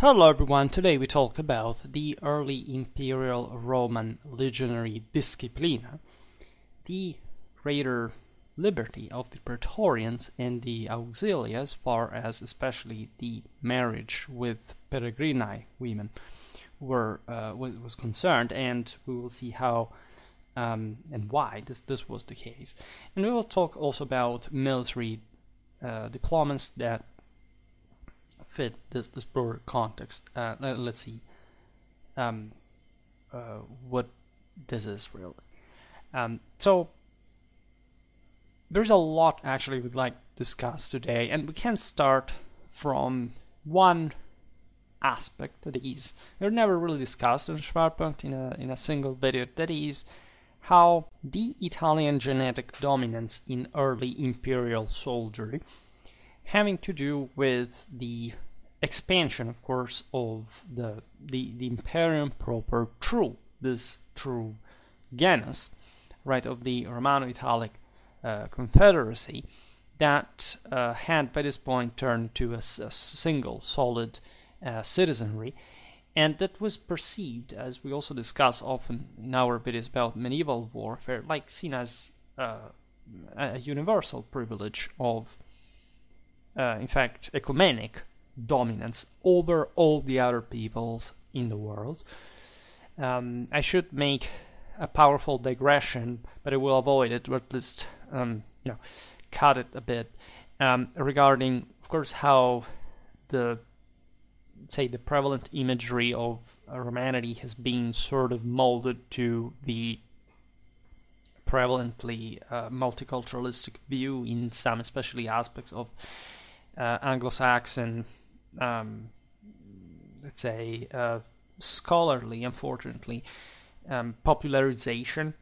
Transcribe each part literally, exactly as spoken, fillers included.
Hello everyone, today we talked about the early Imperial Roman legionary disciplina, the greater liberty of the Praetorians and the auxilia as far as especially the marriage with Peregrinae women were uh, was concerned, and we will see how um, and why this, this was the case. And we will talk also about military uh, deployments that fit this, this broader context. Uh, let's see um, uh, what this is really. Um, so there's a lot actually we'd like to discuss today, and we can start from one aspect that is they're never really discussed in Schwerpunkt in a, in a single video, that is how the Italian genetic dominance in early imperial soldiery having to do with the expansion, of course, of the the, the imperium proper through this through genus, right, of the Romano-Italic uh, confederacy that uh, had by this point turned to a, a single solid uh, citizenry, and that was perceived, as we also discuss often in our videos about medieval warfare, like seen as uh, a universal privilege of Uh, in fact, ecumenic dominance over all the other peoples in the world. Um, I should make a powerful digression, but I will avoid it, or at least um, you know, cut it a bit, um, regarding, of course, how the say the prevalent imagery of Romanity has been sort of molded to the prevalently uh, multiculturalistic view in some, especially aspects of Uh, Anglo-Saxon, um, let's say, uh, scholarly, unfortunately, um, popularization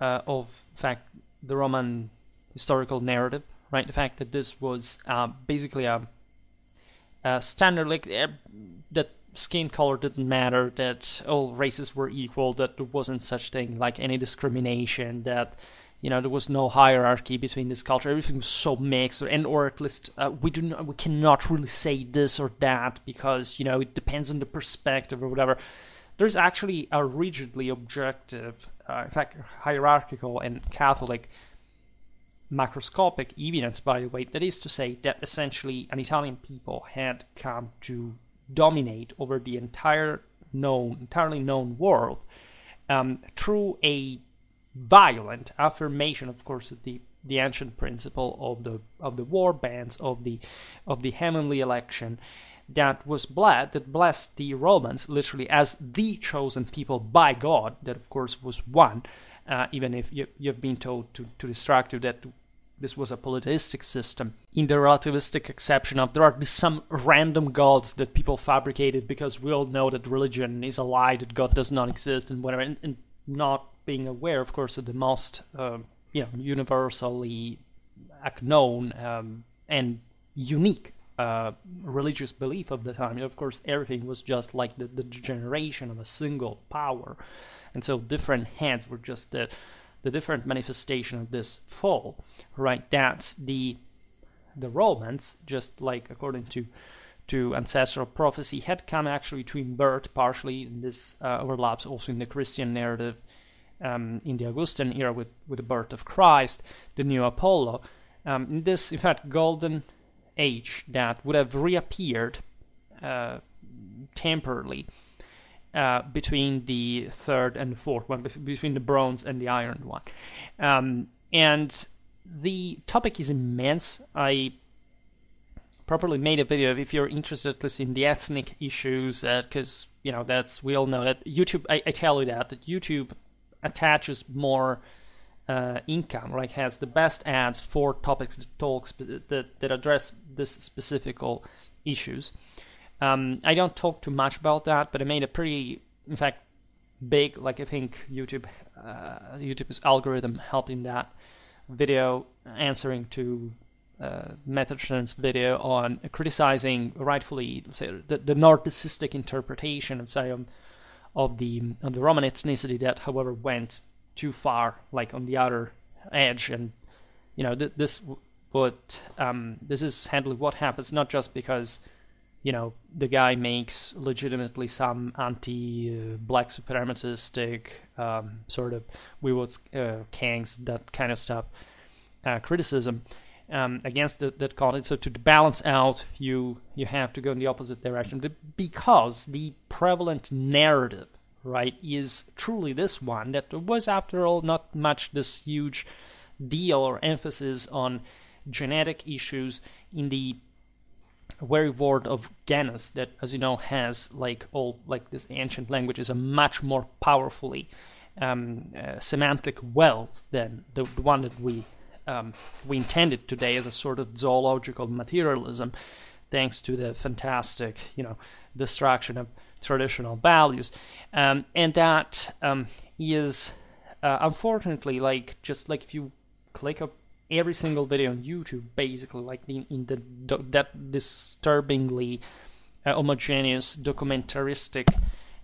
uh, of, in fact, the Roman historical narrative, right? The fact that this was uh, basically a, a standard, like uh, that skin color didn't matter, that all races were equal, that there wasn't such thing like any discrimination, that you know, there was no hierarchy between this culture. Everything was so mixed, or, and or at least uh, we do not, we cannot really say this or that because you know it depends on the perspective or whatever. There's actually a rigidly objective, uh, in fact, hierarchical and Catholic macroscopic evidence, by the way, that is to say that essentially an Italian people had come to dominate over the entire known, entirely known world um, through a violent affirmation, of course, of the the ancient principle of the of the war bands, of the of the heavenly election, that was blessed that blessed the Romans literally as the chosen people by God. That of course was one, uh, even if you you've been told to to distract you that this was a polytheistic system, in the relativistic exception of there are some random gods that people fabricated because we all know that religion is a lie, that God does not exist, and whatever, and, and not being aware, of course, of the most uh, you know, universally known um, and unique uh, religious belief of the time. Of course, everything was just like the, the generation of a single power, and so different heads were just the, the different manifestation of this fall, right? That's the the Romans, just like according to to ancestral prophecy, had come actually to invert partially, and this uh, overlaps also in the Christian narrative. Um, in the Augustan era, with, with the birth of Christ, the new Apollo, um, in this, in fact, golden age that would have reappeared uh, temporarily uh, between the third and the fourth one, between the bronze and the iron one. Um, and the topic is immense. I properly made a video if you're interested, at least in the ethnic issues, because, uh, you know, that's, we all know that YouTube, I, I tell you that, that YouTube attaches more uh, income, right? Has the best ads for topics that talks that that address this specific issues. Um, I don't talk too much about that, but I made a pretty, in fact, big. Like I think YouTube, uh, YouTube's algorithm helping that video, answering to uh, Metatron's video on criticizing rightfully, let's say, the, the narcissistic interpretation of Zion. Of the of the Roman ethnicity that, however, went too far, like on the other edge, and you know th this would um, this is sadly what happens, not just because you know, the guy makes legitimately some anti-black supremacistic um, sort of we would uh, kangs, that kind of stuff, uh, criticism um, against the, that content. So to balance out, you you have to go in the opposite direction, because the prevalent narrative, right, is truly this one that was, after all, not much this huge deal or emphasis on genetic issues in the very word of Genus, that, as you know, has, like all, like this ancient language, is a much more powerfully um, uh, semantic wealth than the one that we um, we intended today as a sort of zoological materialism, thanks to the fantastic, you know, destruction of traditional values, um, and that um, is uh, unfortunately, like, just like if you click up every single video on YouTube, basically, like in, in the do, that disturbingly uh, homogeneous documentaristic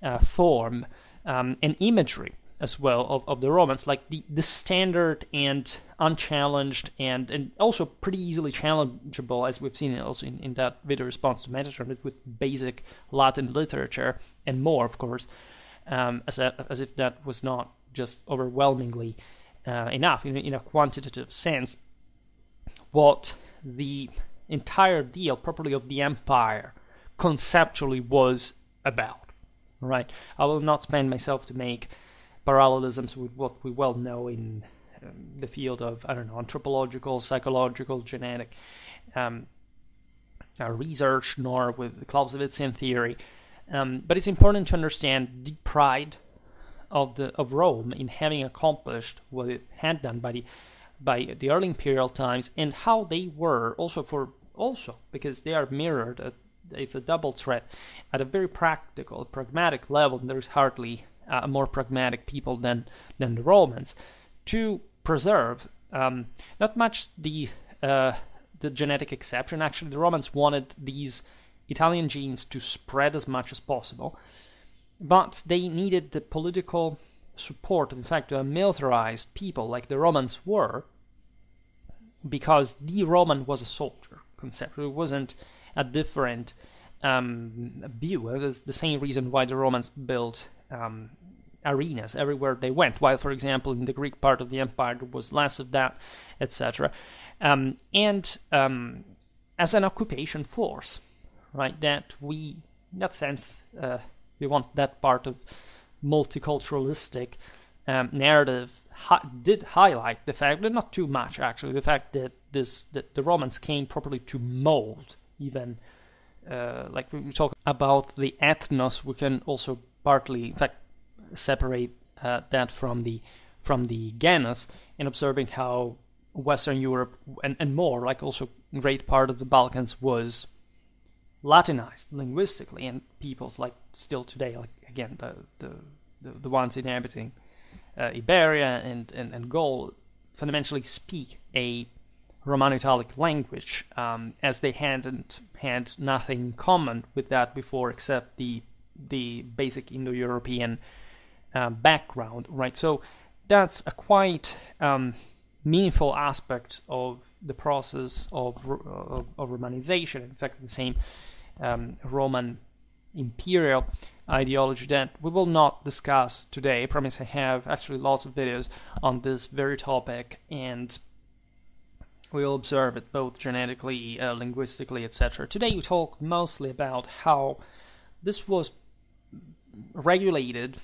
uh, form um, and imagery as well of, of the Romans, like the, the standard and unchallenged and, and also pretty easily challengeable, as we've seen also in, in that video response to Metatron, with basic Latin literature and more, of course, um, as, a, as if that was not just overwhelmingly Uh, enough in, in a quantitative sense. What the entire deal properly of the empire conceptually was about, right? I will not spend myself to make parallelisms with what we well know in um, the field of, I don't know, anthropological, psychological, genetic um, uh, research, nor with the Clausewitzian theory, um, but it's important to understand the pride of the of Rome in having accomplished what it had done by the by the early imperial times, and how they were also for also because they are mirrored at, it's a double threat at a very practical, pragmatic level. And there's hardly a uh, more pragmatic people than than the Romans to preserve um, not much the uh, the genetic exception. Actually, the Romans wanted these Italian genes to spread as much as possible, but they needed the political support, in fact, a militarized people like the Romans were, because the Roman was a soldier, conceptually. It wasn't a different um, view. It was the same reason why the Romans built um, arenas everywhere they went, while, for example, in the Greek part of the empire there was less of that, et cetera. Um, and um, as an occupation force, right, that we, in that sense, uh, we want that part of multiculturalistic um, narrative hi did highlight the fact, that not too much actually, the fact that this that the Romans came properly to mold, even uh, like when we talk about the ethnos, we can also partly, in fact, separate uh, that from the from the genus, in observing how Western Europe and, and more, like also great part of the Balkans, was Latinized linguistically, and peoples like still today, like again the the, the, the ones inhabiting uh, Iberia and, and, and Gaul, fundamentally speak a Romano-Italic language, um, as they hadn't had nothing in common with that before, except the the basic Indo-European uh, background, right? So that's a quite um, meaningful aspect of the process of, of, of Romanization, in fact, the same um, Roman imperial ideology that we will not discuss today. I promise I have actually lots of videos on this very topic, and we will observe it both genetically, uh, linguistically, et cetera. Today we talk mostly about how this was regulated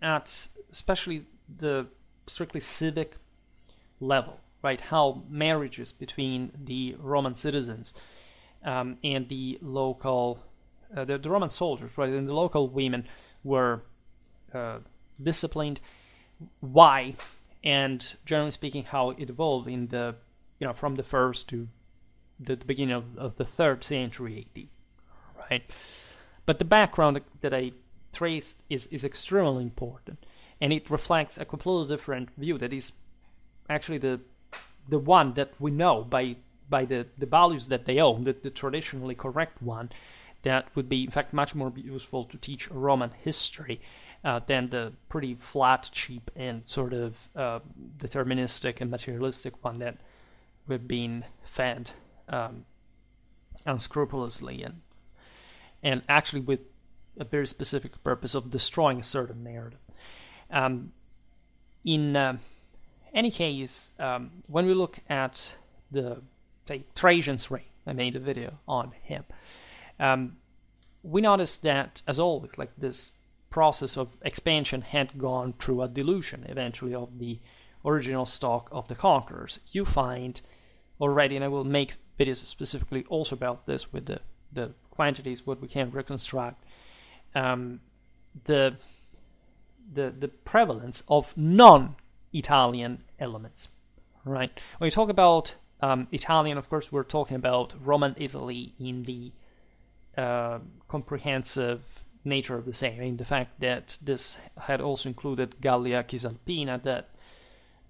at especially the strictly civic level, right? How marriages between the Roman citizens um, and the local, uh, the, the Roman soldiers, right, and the local women were uh, disciplined. Why? And generally speaking, how it evolved in the, you know, from the first to the, the beginning of, of the third century A D, right? But the background that I traced is is extremely important, and it reflects a completely different view that is actually the the one that we know by by the, the values that they own, the, the traditionally correct one, that would be, in fact, much more useful to teach Roman history uh, than the pretty flat, cheap, and sort of uh, deterministic and materialistic one that we've been fed um, unscrupulously. And and actually with a very specific purpose of destroying a certain narrative. Um, in uh, any case, um, when we look at the, say, Trajan's reign, I made a video on him, um, we noticed that, as always, like this process of expansion had gone through a dilution, eventually, of the original stock of the conquerors. You find already, and I will make videos specifically also about this with the, the quantities, what we can reconstruct, um, the, the, the prevalence of non-Italian elements, right? When you talk about um, Italian, of course, we're talking about Roman Italy in the Uh, comprehensive nature of the same, I mean, the fact that this had also included Gallia Cisalpina, that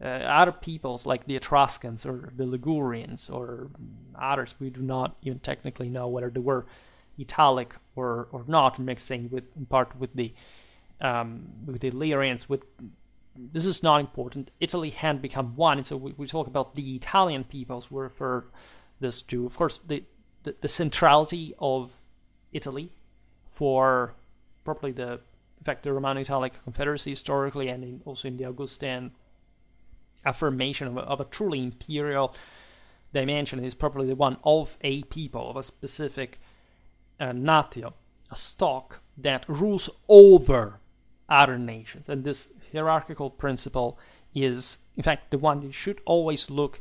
uh, other peoples like the Etruscans or the Ligurians or others, we do not even technically know whether they were Italic or, or not, mixing with, in part with the um, with the Illyrians. With this is not important. Italy had become one, and so we, we talk about the Italian peoples. We refer this to, of course, the the, the centrality of Italy for probably the, in fact, the Romano-Italic Confederacy historically, and in, also in the Augustan affirmation of a, of a truly imperial dimension, is probably the one of a people, of a specific uh, natio, a stock that rules over other nations. And this hierarchical principle is, in fact, the one you should always look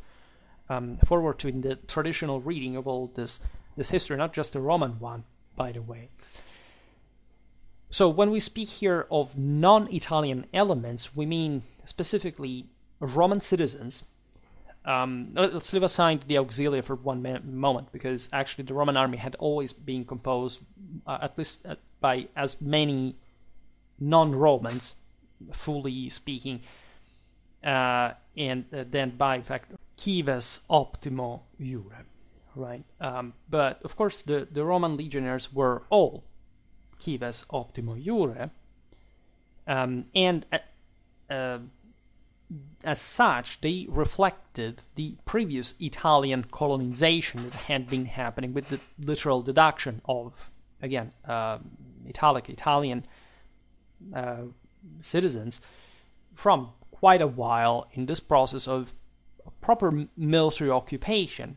um, forward to in the traditional reading of all this, this history, not just the Roman one, by the way. So when we speak here of non-Italian elements, we mean specifically Roman citizens. Um, let's leave aside the auxilia for one moment, because actually the Roman army had always been composed, uh, at least uh, by as many non-Romans, fully speaking, uh, and uh, then by, in fact, cives optimo iure. Right, um, but of course the, the Roman legionaries were all cives optimo iure, um, and uh, uh, as such they reflected the previous Italian colonization that had been happening, with the literal deduction of, again, uh, Italic, Italian uh, citizens from quite a while in this process of proper military occupation.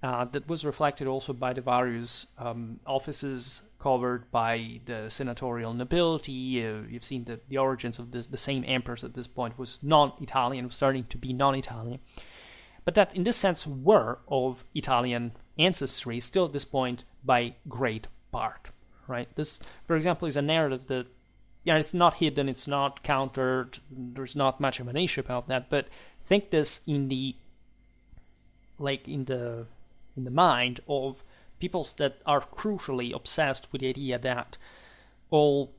Uh, that was reflected also by the various um, offices covered by the senatorial nobility. Uh, you've seen the, the origins of this. The same emperors at this point was non-Italian, was starting to be non-Italian, but that in this sense were of Italian ancestry still at this point by great part, right? This, for example, is a narrative that, yeah, you know, it's not hidden, it's not countered, there's not much of an issue about that, but think this in the, like in the in the mind of peoples that are crucially obsessed with the idea that all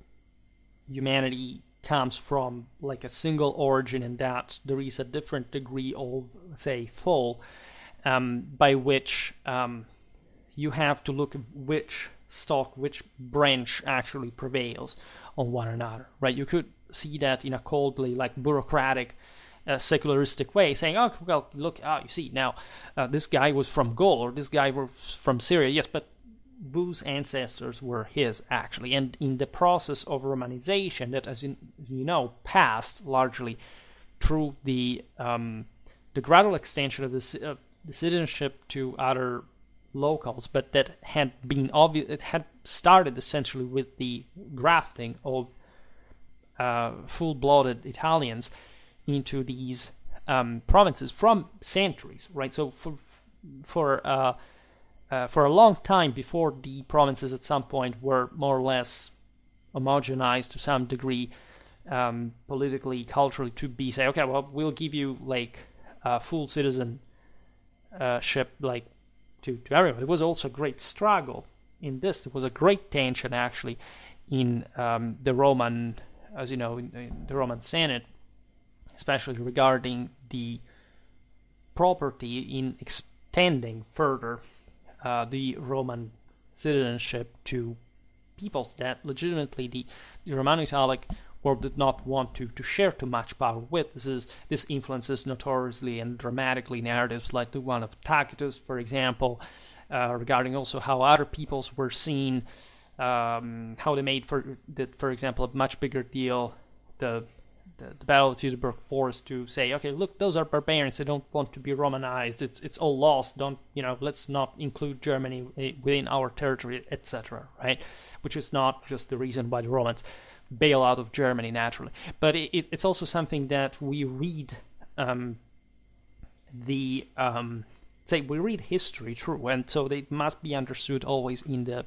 humanity comes from like a single origin, and that there is a different degree of, say, fall, um, by which um, you have to look at which stock, which branch actually prevails on one another, right? You could see that in a coldly, like, bureaucratic, Uh, secularistic way, saying, "Oh, well, look, ah, oh, you see, now uh, this guy was from Gaul, or this guy was from Syria." Yes, but whose ancestors were his actually? And in the process of Romanization, that, as you, you know, passed largely through the um, the gradual extension of the, uh, the citizenship to other locals, but that had been obvious. It had started essentially with the grafting of uh, full-blooded Italians into these um, provinces from centuries, right? So for for uh, uh, for a long time before the provinces at some point were more or less homogenized to some degree, um, politically, culturally, to be say, okay, well, we'll give you like uh, full citizenship, like to to everyone. It was also a great struggle in this. There was a great tension actually in um, the Roman, as you know, in, in the Roman Senate, especially regarding the property in extending further uh, the Roman citizenship to peoples that legitimately the, the Romano-Italic world did not want to, to share too much power with. This is this influences notoriously and dramatically narratives like the one of Tacitus, for example, uh, regarding also how other peoples were seen um, how they made, for did, for example, a much bigger deal, the the, the Battle of Teutoburg Forest, to say, okay, look, those are barbarians. They don't want to be Romanized. It's it's all lost. Don't you know? Let's not include Germany within our territory, et cetera. Right? Which is not just the reason why the Romans bail out of Germany naturally, but it, it, it's also something that we read. Um, the um, say we read history, true, and so it must be understood always in the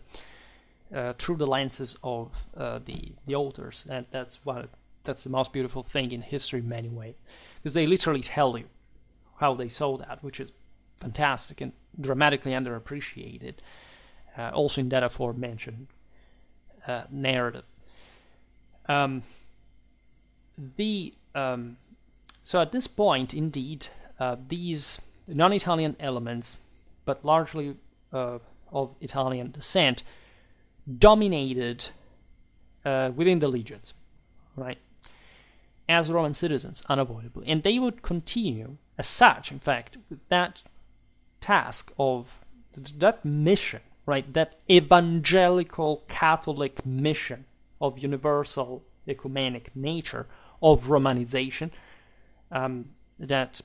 uh, through the lenses of uh, the the authors, and that's what. That's the most beautiful thing in history in many ways, because they literally tell you how they saw that, which is fantastic and dramatically underappreciated, uh, also in that aforementioned uh, narrative. Um, the um, So at this point, indeed, uh, these non-Italian elements, but largely uh, of Italian descent, dominated uh, within the legions, right? As Roman citizens, unavoidably. And they would continue as such, in fact, with that task of, that mission, right, that evangelical Catholic mission of universal ecumenic nature of Romanization, um, that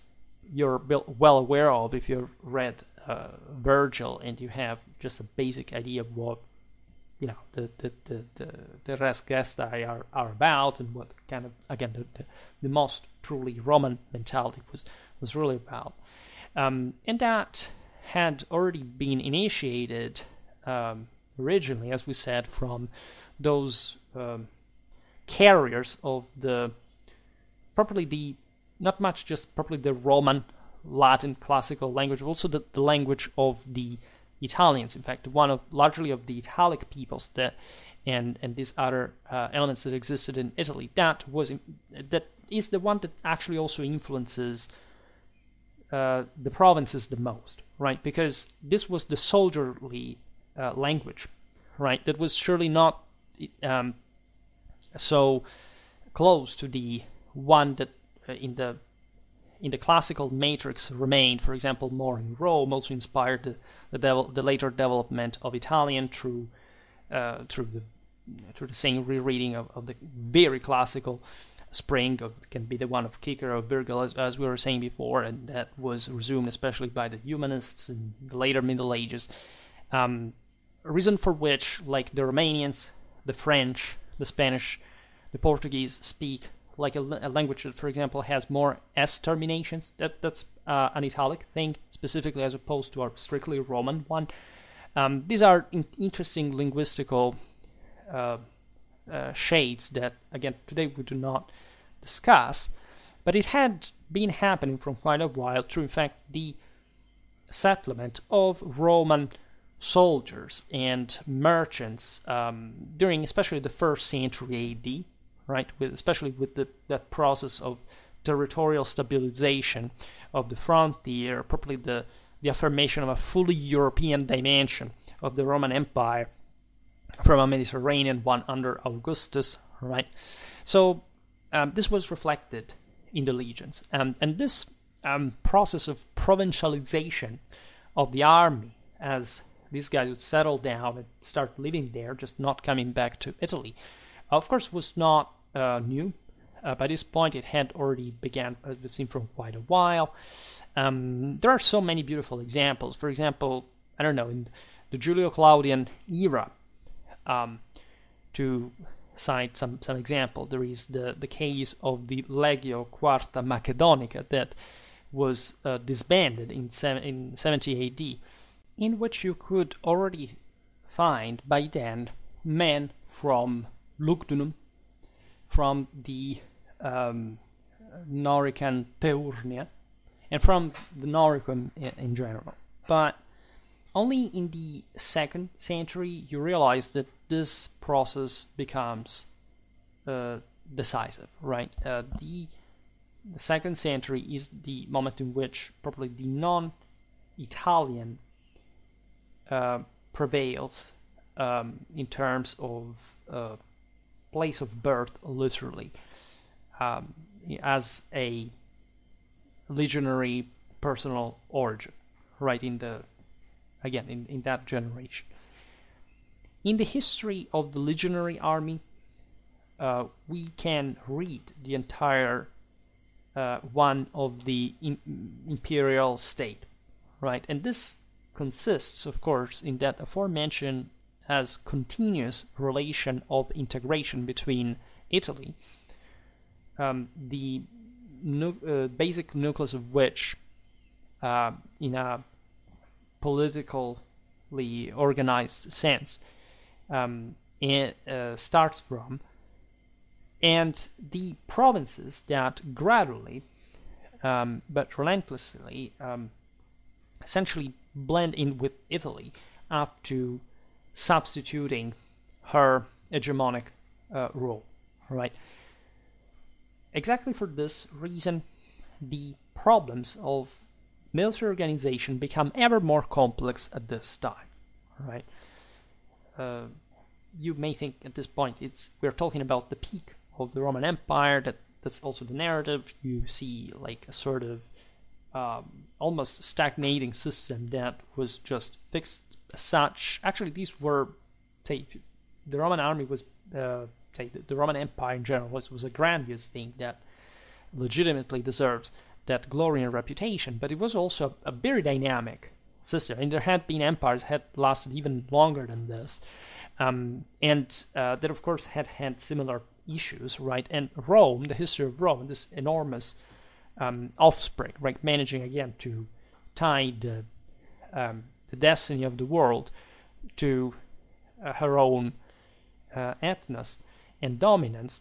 you're well aware of if you've read uh, Virgil and you have just a basic idea of what, you know, the the the the, the res gestae are, are about, and what kind of, again, the, the, the most truly Roman mentality was was really about, um, and that had already been initiated um, originally, as we said, from those um, carriers of the properly the not much just properly the Roman Latin classical language, but also the, the language of the Italians, in fact, one of largely of the Italic peoples, that and and these other uh, elements that existed in Italy. That was that is the one that actually also influences uh, the provinces the most, right? Because this was the soldierly uh, language, right? That was surely not um, so close to the one that uh, in the in the classical matrix remained, for example, more in Rome, also inspired the the, devel the later development of Italian through uh, through the through the same rereading of, of the very classical Spring, of, can be the one of Cicero, of Virgil, as, as we were saying before, and that was resumed especially by the humanists in the later Middle Ages. Um, reason for which, like the Romanians, the French, the Spanish, the Portuguese speak like a, a language that, for example, has more S terminations. That that's uh, an Italic thing, specifically, as opposed to our strictly Roman one. Um, these are in interesting linguistical uh, uh, shades that, again, today we do not discuss, but it had been happening for quite a while through, in fact, the settlement of Roman soldiers and merchants um, during especially the first century A D, right, with, especially with the, that process of territorial stabilization of the frontier, probably the, the affirmation of a fully European dimension of the Roman Empire from a Mediterranean one under Augustus, right? So um, this was reflected in the legions. Um, and this um, process of provincialization of the army, as these guys would settle down and start living there, just not coming back to Italy, of course, was not uh, new. Uh, by this point, it had already began, as we've seen, for quite a while. Um, there are so many beautiful examples. For example, I don't know, in the Julio-Claudian era, um, to cite some, some example, there is the, the case of the Legio Quarta Macedonica that was uh, disbanded in, in seventy A D, in which you could already find, by then, men from Lugdunum, from the um, Norican Teurnia, and from the Noricum in, in general. But only in the second century you realize that this process becomes uh, decisive, right? Uh, the, the second century is the moment in which probably the non-Italian uh, prevails um, in terms of uh, place of birth, literally, um, as a legionary personal origin, right, in the, again, in, in that generation. In the history of the legionary army, uh, we can read the entire uh, one of the im imperial state, right? And this consists, of course, in that aforementioned as continuous relation of integration between Italy, um, the nu uh, basic nucleus of which, uh, in a politically organized sense, um, it, uh, starts from, and the provinces that gradually, um, but relentlessly, um, essentially blend in with Italy up to substituting her hegemonic uh, rule, right? Exactly for this reason, the problems of military organization become ever more complex at this time, right? Uh, you may think at this point it's we're talking about the peak of the Roman Empire. That that's also the narrative. You see like a sort of um, almost stagnating system that was just fixed as such. Actually, these were, say, the Roman army was, uh, say, the Roman Empire in general was, was a grandiose thing that legitimately deserves that glory and reputation, but it was also a very dynamic system. And there had been empires had lasted even longer than this, um, and uh, that of course had had similar issues, right? And Rome, the history of Rome, this enormous um, offspring, right, managing again to tie the, um, the destiny of the world to uh, her own uh, ethnos and dominance,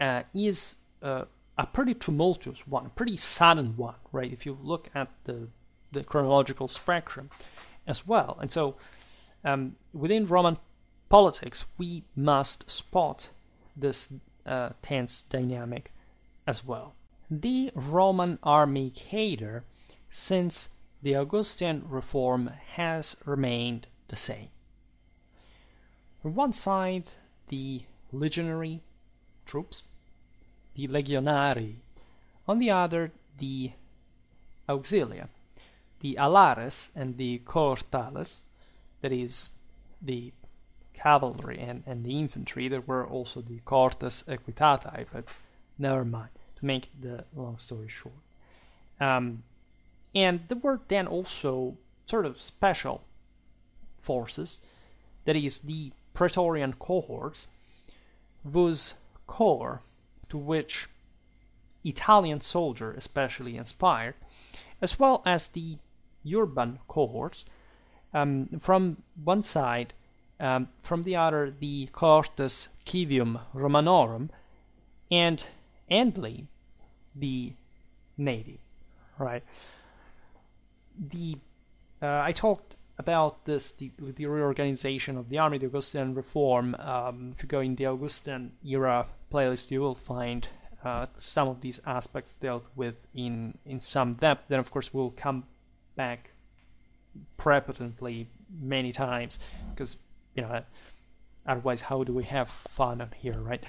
uh, is uh, a pretty tumultuous one, a pretty sudden one, right? If you look at the, the chronological spectrum as well. And so um, within Roman politics, we must spot this uh, tense dynamic as well. The Roman army cadre since the Augustan reform has remained the same. On one side, the legionary troops, the legionari, on the other the auxilia, the alares and the cortales, that is the cavalry and, and the infantry. There were also the cortes equitatae, but never mind, to make the long story short. Um, and there were then also sort of special forces, that is the Praetorian cohorts, whose core to which Italian soldier especially inspired, as well as the urban cohorts, um, from one side, um, from the other the Cohortes Civium Romanorum, and endly the navy, right? The uh, I talked about this, the, the reorganization of the army, the Augustan reform. Um, if you go in the Augustan era playlist, you will find uh, some of these aspects dealt with in, in some depth. Then, of course, we'll come back prepotently many times, because, you know, otherwise how do we have fun on here, right?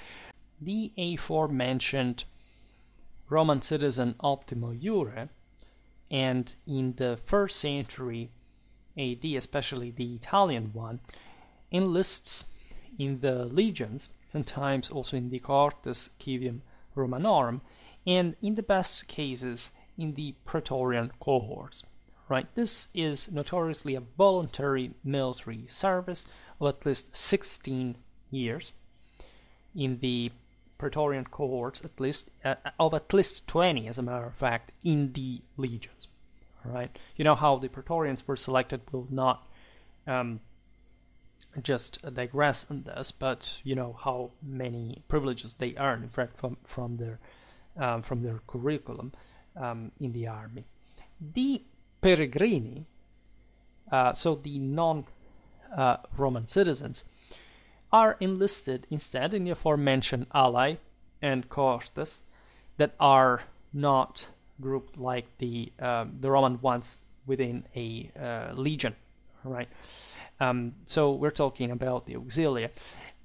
The aforementioned Roman citizen Optimo Iure, and in the first century A D, especially the Italian one, enlists in the legions, sometimes also in the Cohortes Civium Romanorum, and in the best cases in the Praetorian cohorts, right? This is notoriously a voluntary military service of at least sixteen years, in the Praetorian cohorts at least, uh, of at least twenty as a matter of fact, in the legions. Right, you know how the Praetorians were selected. We'll not um, just digress on this, but you know how many privileges they earned, in fact, from from their um, from their curriculum um, in the army. The Peregrini, uh, so the non-Roman uh, citizens, are enlisted instead in the aforementioned alae and cohortes that are not grouped like the uh, the Roman ones within a uh, legion, right? Um, so we're talking about the auxilia,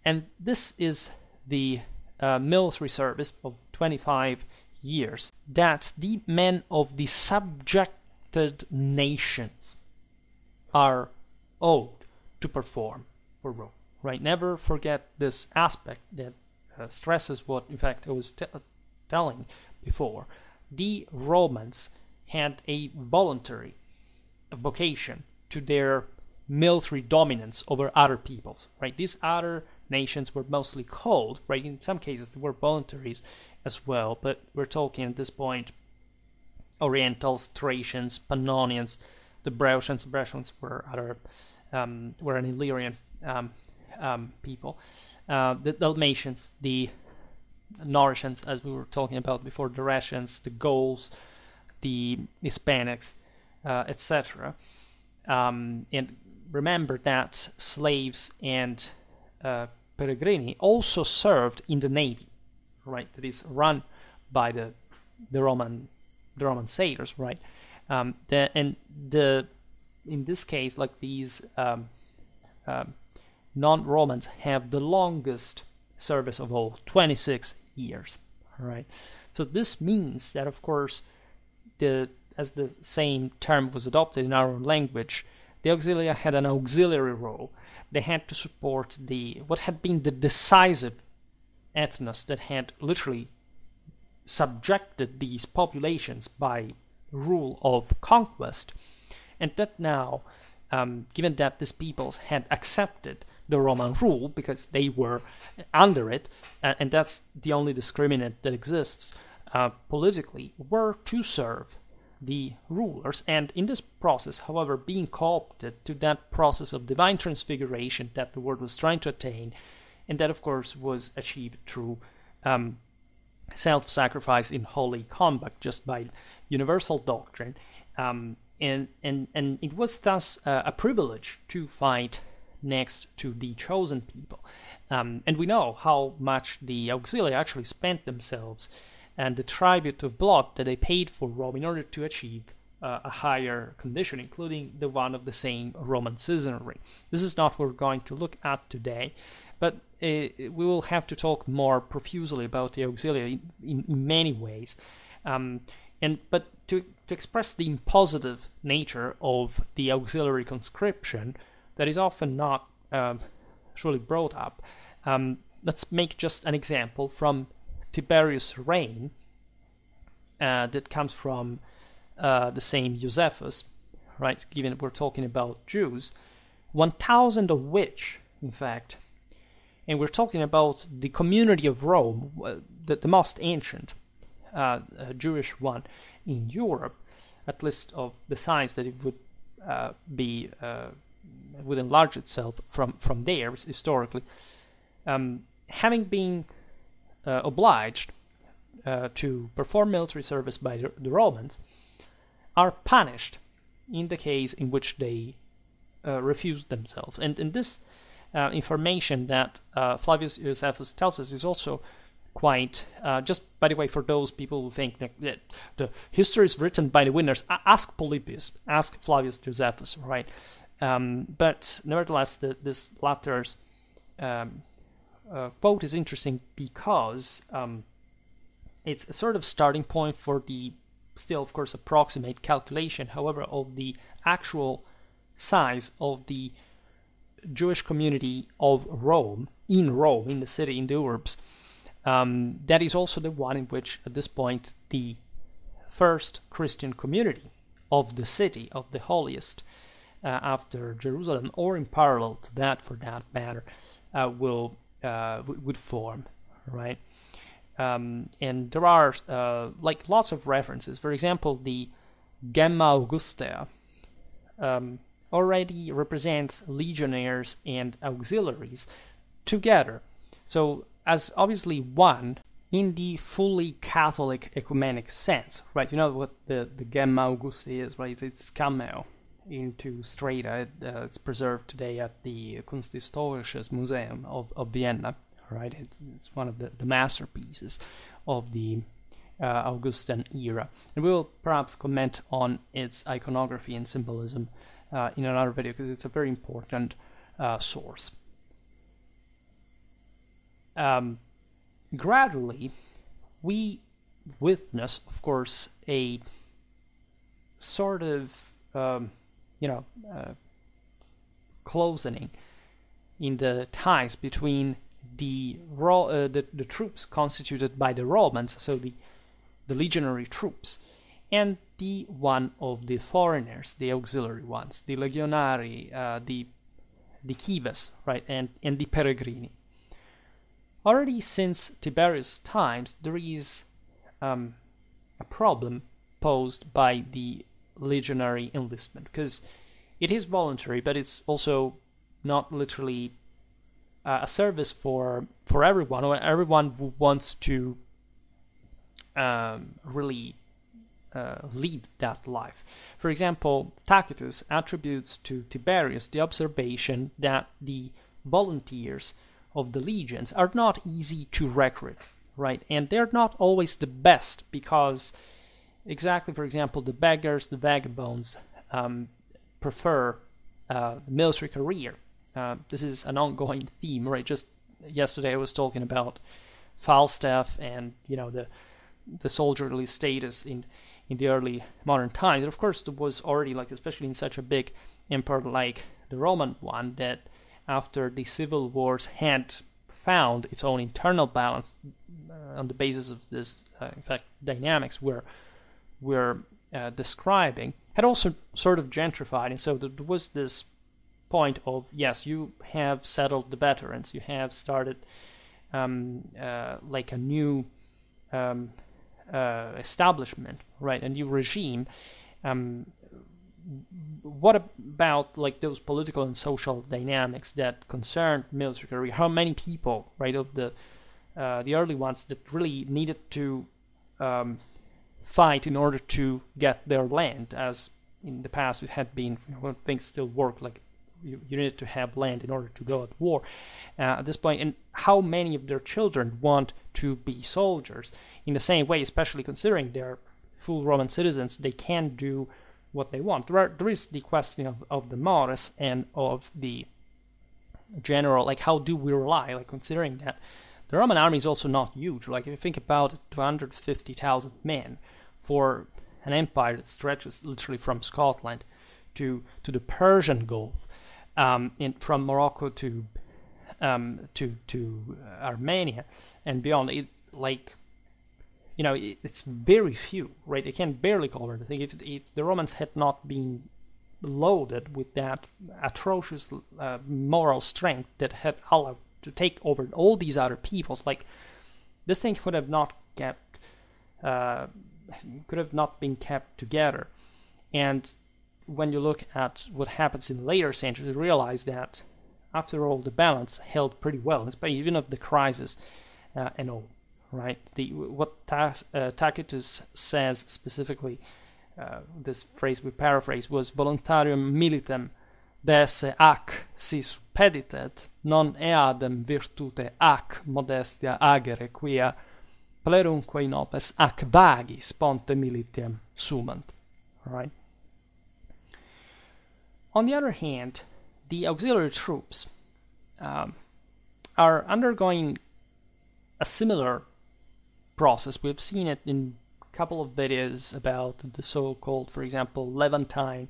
and this is the uh, military service of twenty-five years that the men of the subjected nations are owed to perform or row, right? Never forget this aspect that uh, stresses what, in fact, I was t telling before. The Romans had a voluntary vocation to their military dominance over other peoples, right? These other nations were mostly cold, right? In some cases, they were voluntaries as well, but we're talking at this point Orientals, Thracians, Pannonians, the Brauchians. Brauchians were other, um, were an Illyrian um, um, people. Uh, the Dalmatians, the Norricians, as we were talking about before, the Russians, the Gauls, the Hispanics, uh, et cetera. Um, and remember that slaves and uh, peregrini also served in the navy, right? That is run by the the Roman the Roman sailors, right? Um, the, and the in this case, like these um, uh, non-Romans have the longest service of all, twenty-six years, right? So this means that, of course, the as the same term was adopted in our language, the auxilia had an auxiliary role. They had to support the what had been the decisive ethnos that had literally subjected these populations by rule of conquest, and that now, um, given that these peoples had accepted the Roman rule because they were under it, uh, and that's the only discriminant that exists uh, politically, were to serve the rulers, and in this process, however, being co-opted to that process of divine transfiguration that the world was trying to attain, and that, of course, was achieved through um, self-sacrifice in holy conduct, just by universal doctrine, um, and, and, and it was thus uh, a privilege to fight next to the chosen people. Um, and we know how much the auxilia actually spent themselves and the tribute of blood that they paid for Rome in order to achieve uh, a higher condition, including the one of the same Roman citizenry. This is not what we're going to look at today, but uh, we will have to talk more profusely about the auxilia in, in, in many ways. Um, and But to, to express the impositive nature of the auxiliary conscription, that is often not um, surely brought up. Um, let's make just an example from Tiberius' reign uh, that comes from uh, the same Josephus, right? Given we're talking about Jews, one thousand of which, in fact, and we're talking about the community of Rome, uh, the, the most ancient uh, uh, Jewish one in Europe, at least of the size that it would uh, be. Uh, would enlarge itself from, from there historically, um, having been uh, obliged uh, to perform military service by the, the Romans, are punished in the case in which they uh, refuse themselves. And, and this uh, information that uh, Flavius Josephus tells us is also quite, uh, just by the way, for those people who think that, that the history is written by the winners, ask Polybius, ask Flavius Josephus, right? Um, but nevertheless, the, this latter's um, uh, quote is interesting because um, it's a sort of starting point for the still, of course, approximate calculation, however, of the actual size of the Jewish community of Rome, in Rome, in the city, in the urbs. Um, that is also the one in which, at this point, the first Christian community of the city, of the holiest, Uh, after Jerusalem, or in parallel to that, for that matter, uh, will uh, would form, right? Um, and there are uh, like lots of references. For example, the Gemma Augusta um, already represents legionnaires and auxiliaries together. So, as obviously one in the fully Catholic ecumenic sense, right? You know what the the Gemma Augusta is, right? It's cameo into strata. Uh, it's preserved today at the Kunsthistorisches Museum of, of Vienna, right? It's, it's one of the, the masterpieces of the uh, Augustan era. And we will perhaps comment on its iconography and symbolism uh, in another video, because it's a very important uh, source. Um, gradually, we witness, of course, a sort of um, you know, uh, closening in the ties between the raw uh, the, the troops constituted by the Romans, so the the legionary troops, and the one of the foreigners, the auxiliary ones, the legionari, uh, the the cives, right, and and the peregrini. Already since Tiberius' times, there is um, a problem posed by the legionary enlistment, because it is voluntary, but it's also not literally uh, a service for for everyone, or everyone who wants to um, really uh, live that life. For example, Tacitus attributes to Tiberius the observation that the volunteers of the legions are not easy to recruit, right? And they're not always the best, because exactly, for example, the beggars, the vagabonds um, prefer uh, the military career. Uh, this is an ongoing theme, right? Just yesterday I was talking about Falstaff and, you know, the the soldierly status in, in the early modern times. And of course, there was already, like, especially in such a big empire like the Roman one, that after the civil wars had found its own internal balance uh, on the basis of this, uh, in fact, dynamics where we're uh, describing, had also sort of gentrified. And so there was this point of, yes, you have settled the veterans, you have started um, uh, like a new um, uh, establishment, right, a new regime. Um, what about like those political and social dynamics that concerned military career? How many people, right, of the uh, the early ones that really needed to um, fight in order to get their land, as in the past it had been, when things still worked, like you, you needed to have land in order to go at war uh, at this point. And how many of their children want to be soldiers? In the same way, especially considering they're full Roman citizens, they can do what they want. There, are, there is the question of, of the mores and of the general, like, how do we rely, like, considering that the Roman army is also not huge. Like, if you think about two hundred fifty thousand men, for an empire that stretches literally from Scotland to to the Persian Gulf, um, and from Morocco to um, to to Armenia and beyond, it's like, you know, it, it's very few, right? They can barely cover it. I think if, if the Romans had not been loaded with that atrocious uh, moral strength that had allowed to take over all these other peoples, like, this thing would have not kept. Uh, could have not been kept together. And when you look at what happens in later centuries, you realize that after all the balance held pretty well, even of the crisis uh, and all, right? The what Ta uh, Tacitus says specifically, uh, this phrase we paraphrase, was "voluntarium militem desse ac si supeditet, non eadem virtute ac modestia agere quia plerumque in opes ac vagis ponte militium sumant." Right? On the other hand, the auxiliary troops um, are undergoing a similar process. We've seen it in a couple of videos about the so-called, for example, Levantine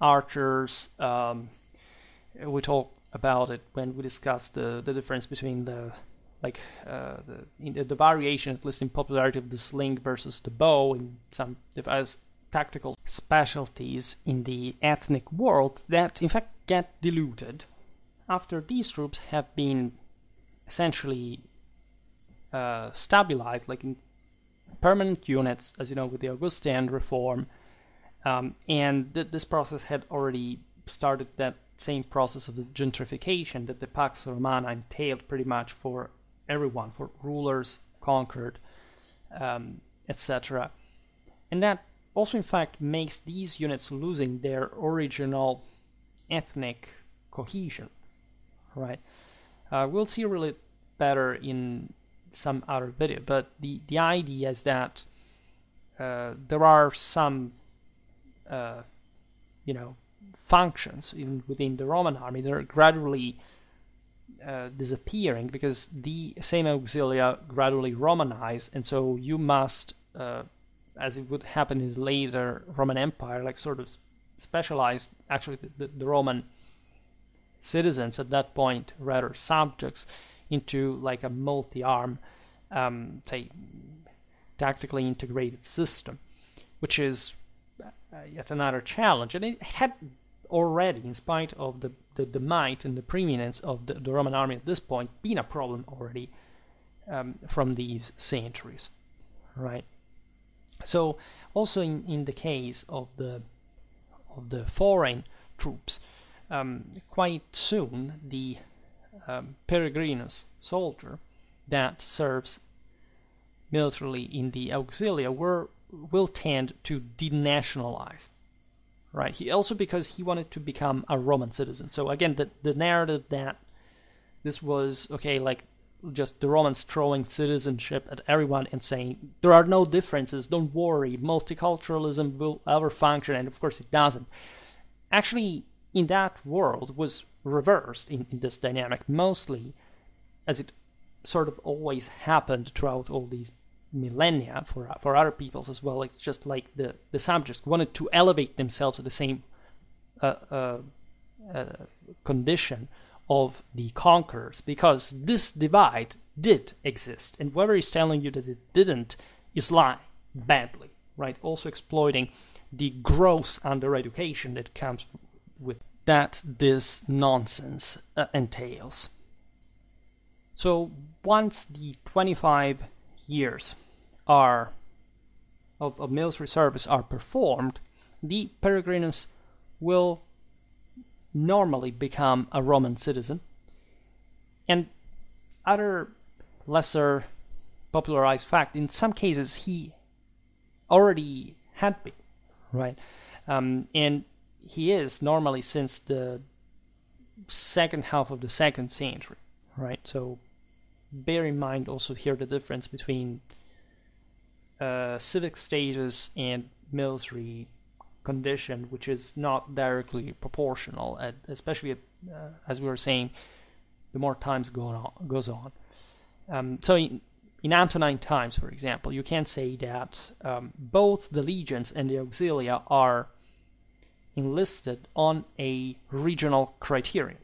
archers. Um, we talked about it when we discussed the, the difference between the like uh, the, in the, the variation, at least in popularity, of the sling versus the bow, and some device tactical specialties in the ethnic world that in fact get diluted after these troops have been essentially uh, stabilized, like in permanent units, as you know, with the Augustan reform. Um, and th this process had already started, that same process of the gentrification that the Pax Romana entailed pretty much for everyone, for rulers, conquered, um, et cetera. And that also, in fact, makes these units losing their original ethnic cohesion, right? Uh, we'll see really better in some other video, but the, the idea is that uh, there are some Uh, you know, functions in, within the Roman army that are gradually uh, disappearing, because the same auxilia gradually Romanize, and so you must, uh, as it would happen in the later Roman Empire, like sort of specialize. Actually, the, the Roman citizens at that point, rather subjects, into like a multi-arm, um, say, tactically integrated system, which is yet another challenge. And it had already, in spite of the, the, the might and the preeminence of the, the Roman army at this point, been a problem already um, from these centuries, right? So also in, in the case of the of the foreign troops, um, quite soon the um, peregrinus soldier that serves militarily in the auxilia were, will tend to denationalize, right? He also, because he wanted to become a Roman citizen. So again, the, the narrative that this was, okay, like just the Romans throwing citizenship at everyone and saying, there are no differences, don't worry, multiculturalism will ever function, and of course it doesn't. Actually, in that world was reversed in, in this dynamic, mostly as it sort of always happened throughout all these millennia for for other peoples as well. It's just like the, the subjects wanted to elevate themselves to the same uh, uh, uh, condition of the conquerors, because this divide did exist, and whoever is telling you that it didn't is lying badly, right? Also exploiting the gross under-education that comes with that this nonsense uh, entails. So once the twenty-five years are of, of military service are performed, the peregrinus will normally become a Roman citizen, and other lesser popularized fact, in some cases he already had been, right? Um, and he is normally since the second half of the second century, right? So bear in mind also here the difference between uh, civic status and military condition, which is not directly proportional, at, especially at, uh, as we were saying, the more times go on, goes on. Um, so in, in Antonine times, for example, you can say that um, both the legions and the auxilia are enlisted on a regional criterion.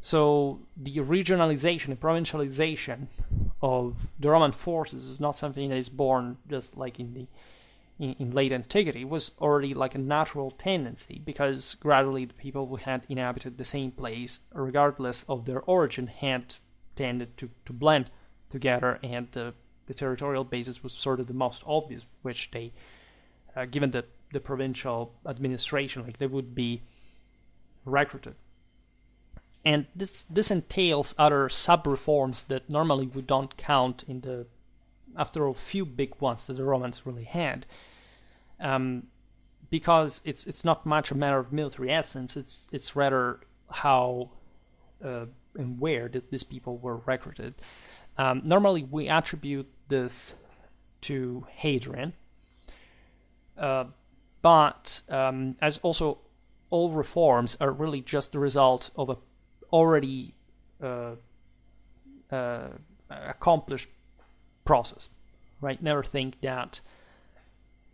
So the regionalization, the provincialization of the Roman forces is not something that is born just like in the in, in late antiquity. It was already like a natural tendency, because gradually the people who had inhabited the same place, regardless of their origin, had tended to, to blend together, and the, the territorial basis was sort of the most obvious, which they, uh, given the, the provincial administration, like they would be recruited. And this this entails other sub-reforms that normally we don't count in the, after all, few big ones that the Romans really had, um, because it's it's not much a matter of military essence. It's it's rather how uh, and where that these people were recruited. Um, normally, we attribute this to Hadrian, uh, but um, as also all reforms are really just the result of a already uh, uh, accomplished process, right? Never think that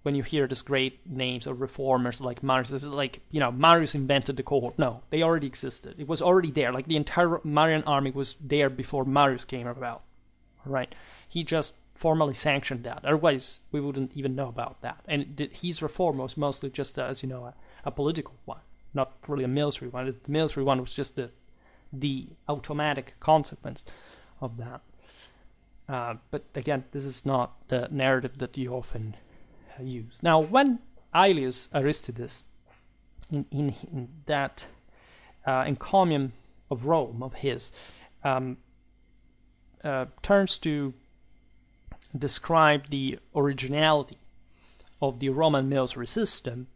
when you hear these great names of reformers like Marius, it's like, you know, Marius invented the cohort. No, they already existed. It was already there. Like the entire Marian army was there before Marius came about, right? He just formally sanctioned that. Otherwise, we wouldn't even know about that. And his reform was mostly just, as you know, a, a political one, not really a military one. The military one was just the the automatic consequence of that. Uh, but again, this is not the narrative that you often use. Now, when Aelius Aristides, in, in, in that uh, encomium of Rome of his, um, uh, turns to describe the originality of the Roman military system,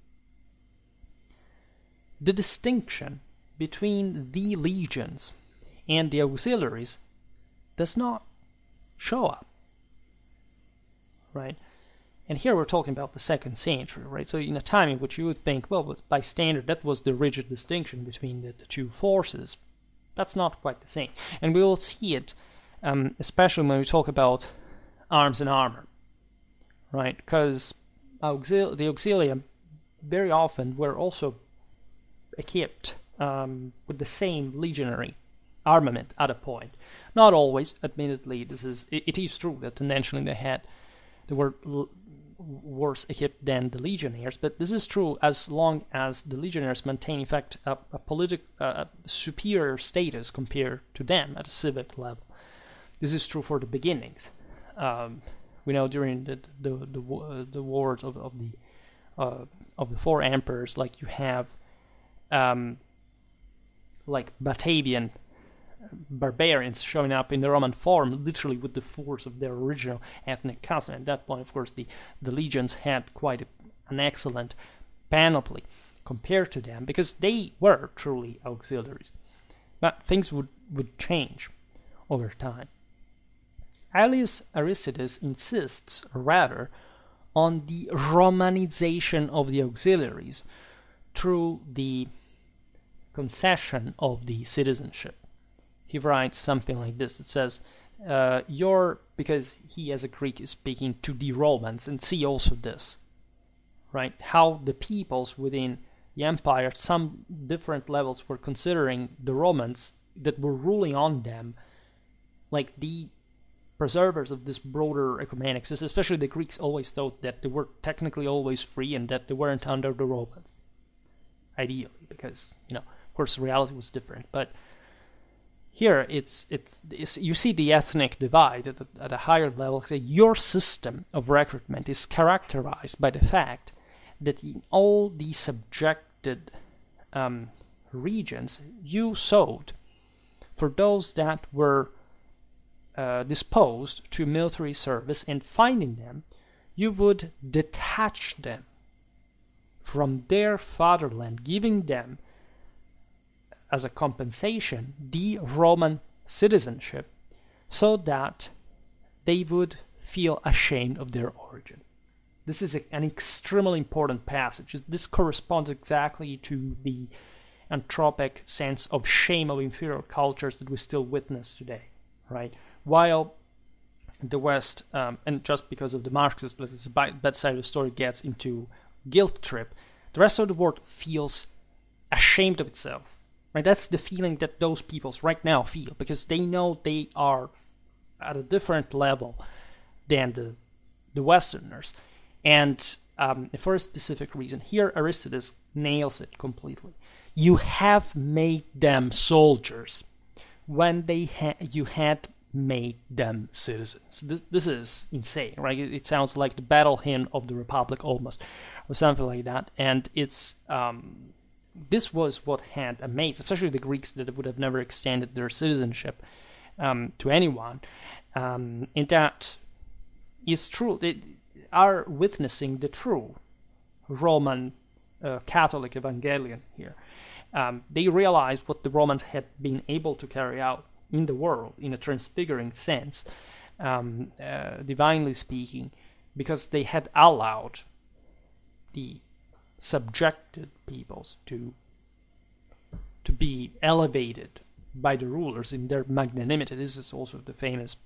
the distinction between the legions and the auxiliaries does not show up, right? And here we're talking about the second century, right? So in a time in which you would think, well, by standard, that was the rigid distinction between the, the two forces. That's not quite the same. And we will see it, um, especially when we talk about arms and armor, right? Because auxil- the auxilia very often were also equipped um, with the same legionary armament at a point. Not always, admittedly. This is it, it is true that tendentially they had they were l worse equipped than the legionnaires, but this is true as long as the legionnaires maintain, in fact, a, a politic uh, superior status compared to them at a civic level. This is true for the beginnings. Um, we know during the the the, the, the wars of of the uh, of the four emperors, like you have um, like Batavian barbarians showing up in the Roman form, literally with the force of their original ethnic custom. At that point, of course, the, the legions had quite a, an excellent panoply compared to them, because they were truly auxiliaries. But things would, would change over time. Aelius Aristides insists, rather, on the Romanization of the auxiliaries through the concession of the citizenship. He writes something like this. It says, uh, "Your," because he as a Greek is speaking to the Romans, and see also this, right? How the peoples within the empire, some different levels, were considering the Romans that were ruling on them, like the preservers of this broader ecumenic system. Especially the Greeks always thought that they were technically always free and that they weren't under the Romans, ideally, because, you know, of course, reality was different, but. Here, it's, it's, it's you see the ethnic divide at a, at a higher level. Say your system of recruitment is characterized by the fact that in all the subjected um, regions, you sowed for those that were uh, disposed to military service, and finding them, you would detach them from their fatherland, giving them, as a compensation, the Roman citizenship, so that they would feel ashamed of their origin. This is a, an extremely important passage. This corresponds exactly to the anthropic sense of shame of inferior cultures that we still witness today, right? While the West, um, and just because of the Marxist, that's the bad side of the story, gets into guilt trip, the rest of the world feels ashamed of itself. Right, that's the feeling that those peoples right now feel, because they know they are at a different level than the the Westerners, and um, for a specific reason. Here, Aristides nails it completely. You have made them soldiers when they ha you had made them citizens. This this is insane, right? It, it sounds like the battle hymn of the Republic almost, or something like that, and it's. Um, This was what had amazed, especially the Greeks, that would have never extended their citizenship um, to anyone. Um, and that is true. They are witnessing the true Roman uh, Catholic Evangelion here. Um, they realized what the Romans had been able to carry out in the world, in a transfiguring sense, um, uh, divinely speaking, because they had allowed the subjected peoples to to be elevated by the rulers in their magnanimity. This is also the famous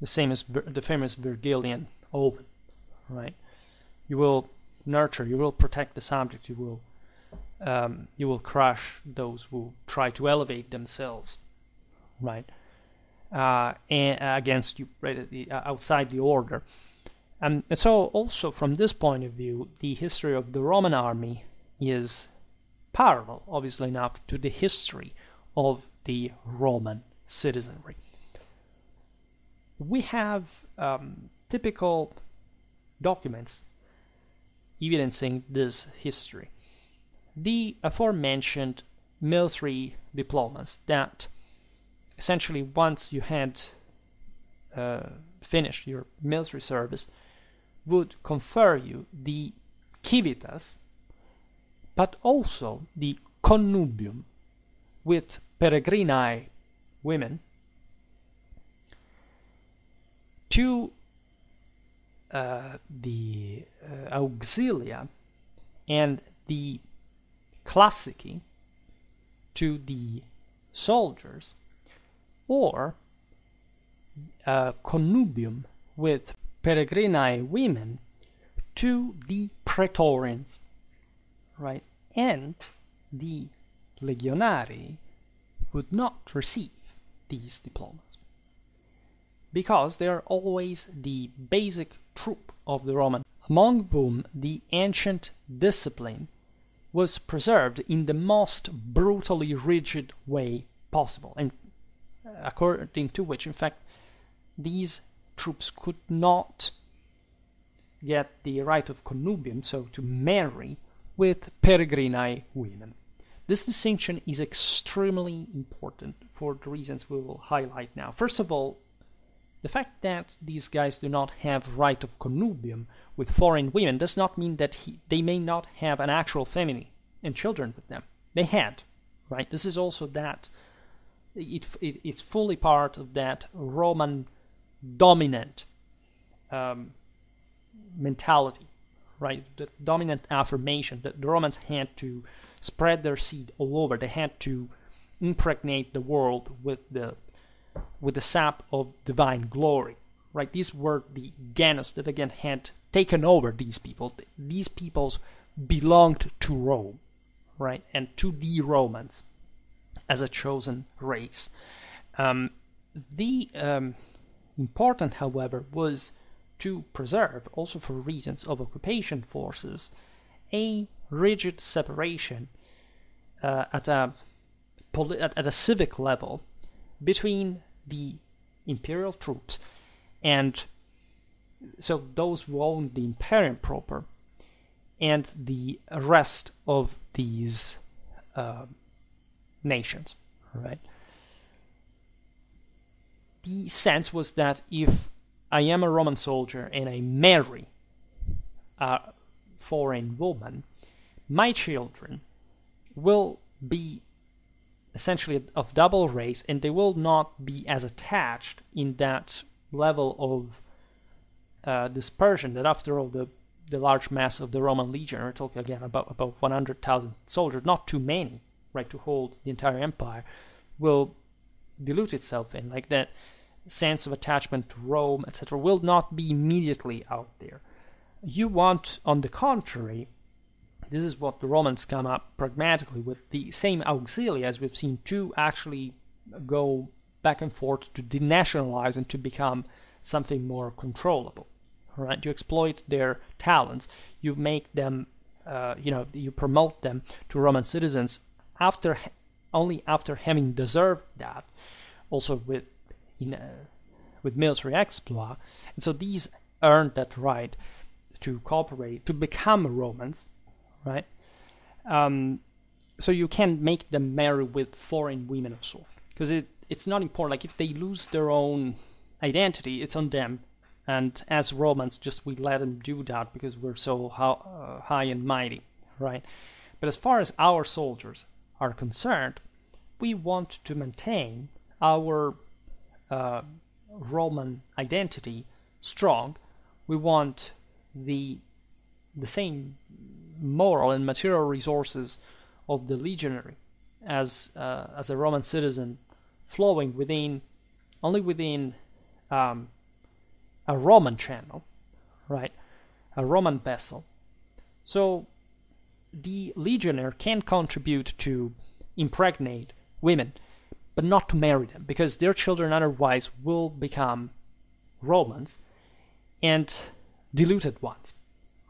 the same as the famous Virgilian omen, right? You will nurture, you will protect the subject, you will um, you will crush those who try to elevate themselves, right? Uh, and, uh, against you, right? The, uh, outside the order. Um, and so, also from this point of view, the history of the Roman army is parallel, obviously enough, to the history of the Roman citizenry. We have um, typical documents evidencing this history. The aforementioned military diplomas that essentially, once you had uh, finished your military service, would confer you the civitas, but also the connubium with peregrinae women, to uh, the uh, auxilia and the classici to the soldiers, or uh, connubium with peregrinae women to the praetorians, right? And the legionari would not receive these diplomas, because they are always the basic troop of the Roman, among whom the ancient discipline was preserved in the most brutally rigid way possible, and according to which, in fact, these troops could not get the right of connubium, so to marry, with peregrinae women. This distinction is extremely important for the reasons we will highlight now. First of all, the fact that these guys do not have right of connubium with foreign women does not mean that he, they may not have an actual family and children with them. They had, right? This is also that, it, it, it's fully part of that Roman dominant um, mentality, right? The dominant affirmation that the Romans had to spread their seed all over. They had to impregnate the world with the with the sap of divine glory, right? These were the Gannus that again had taken over these people. These peoples belonged to Rome, right? And to the Romans as a chosen race. Um, the um, important, however, was to preserve, also for reasons of occupation forces, a rigid separation uh, at, a poli at, at a civic level between the imperial troops and so those who owned the imperium proper and the rest of these uh, nations, right? The sense was that if I am a Roman soldier and I marry a foreign woman, my children will be essentially of double race, and they will not be as attached in that level of uh, dispersion that, after all, the, the large mass of the Roman legion, we're talking again about, about one hundred thousand soldiers, not too many, right, to hold the entire empire, will dilute itself in, like that sense of attachment to Rome, et cetera, will not be immediately out there. You want, on the contrary, this is what the Romans come up pragmatically with, the same auxilia as we've seen, to actually go back and forth to denationalize and to become something more controllable, right? You exploit their talents, you make them, uh, you know, you promote them to Roman citizens after, only after having deserved that, also with, in, uh, with military exploit, and so these earned that right to cooperate, to become Romans, right? Um, so you can't make them marry with foreign women of sort, because it, it's not important. Like, if they lose their own identity, it's on them. And as Romans, just we let them do that because we're so ho uh, high and mighty, right? But as far as our soldiers are concerned, we want to maintain our uh, Roman identity strong. We want the the same moral and material resources of the legionary as uh, as a Roman citizen, flowing within only within um, a Roman channel, right, a Roman vessel. So the legionary can contribute to impregnate women, but not to marry them, because their children otherwise will become Romans and diluted ones.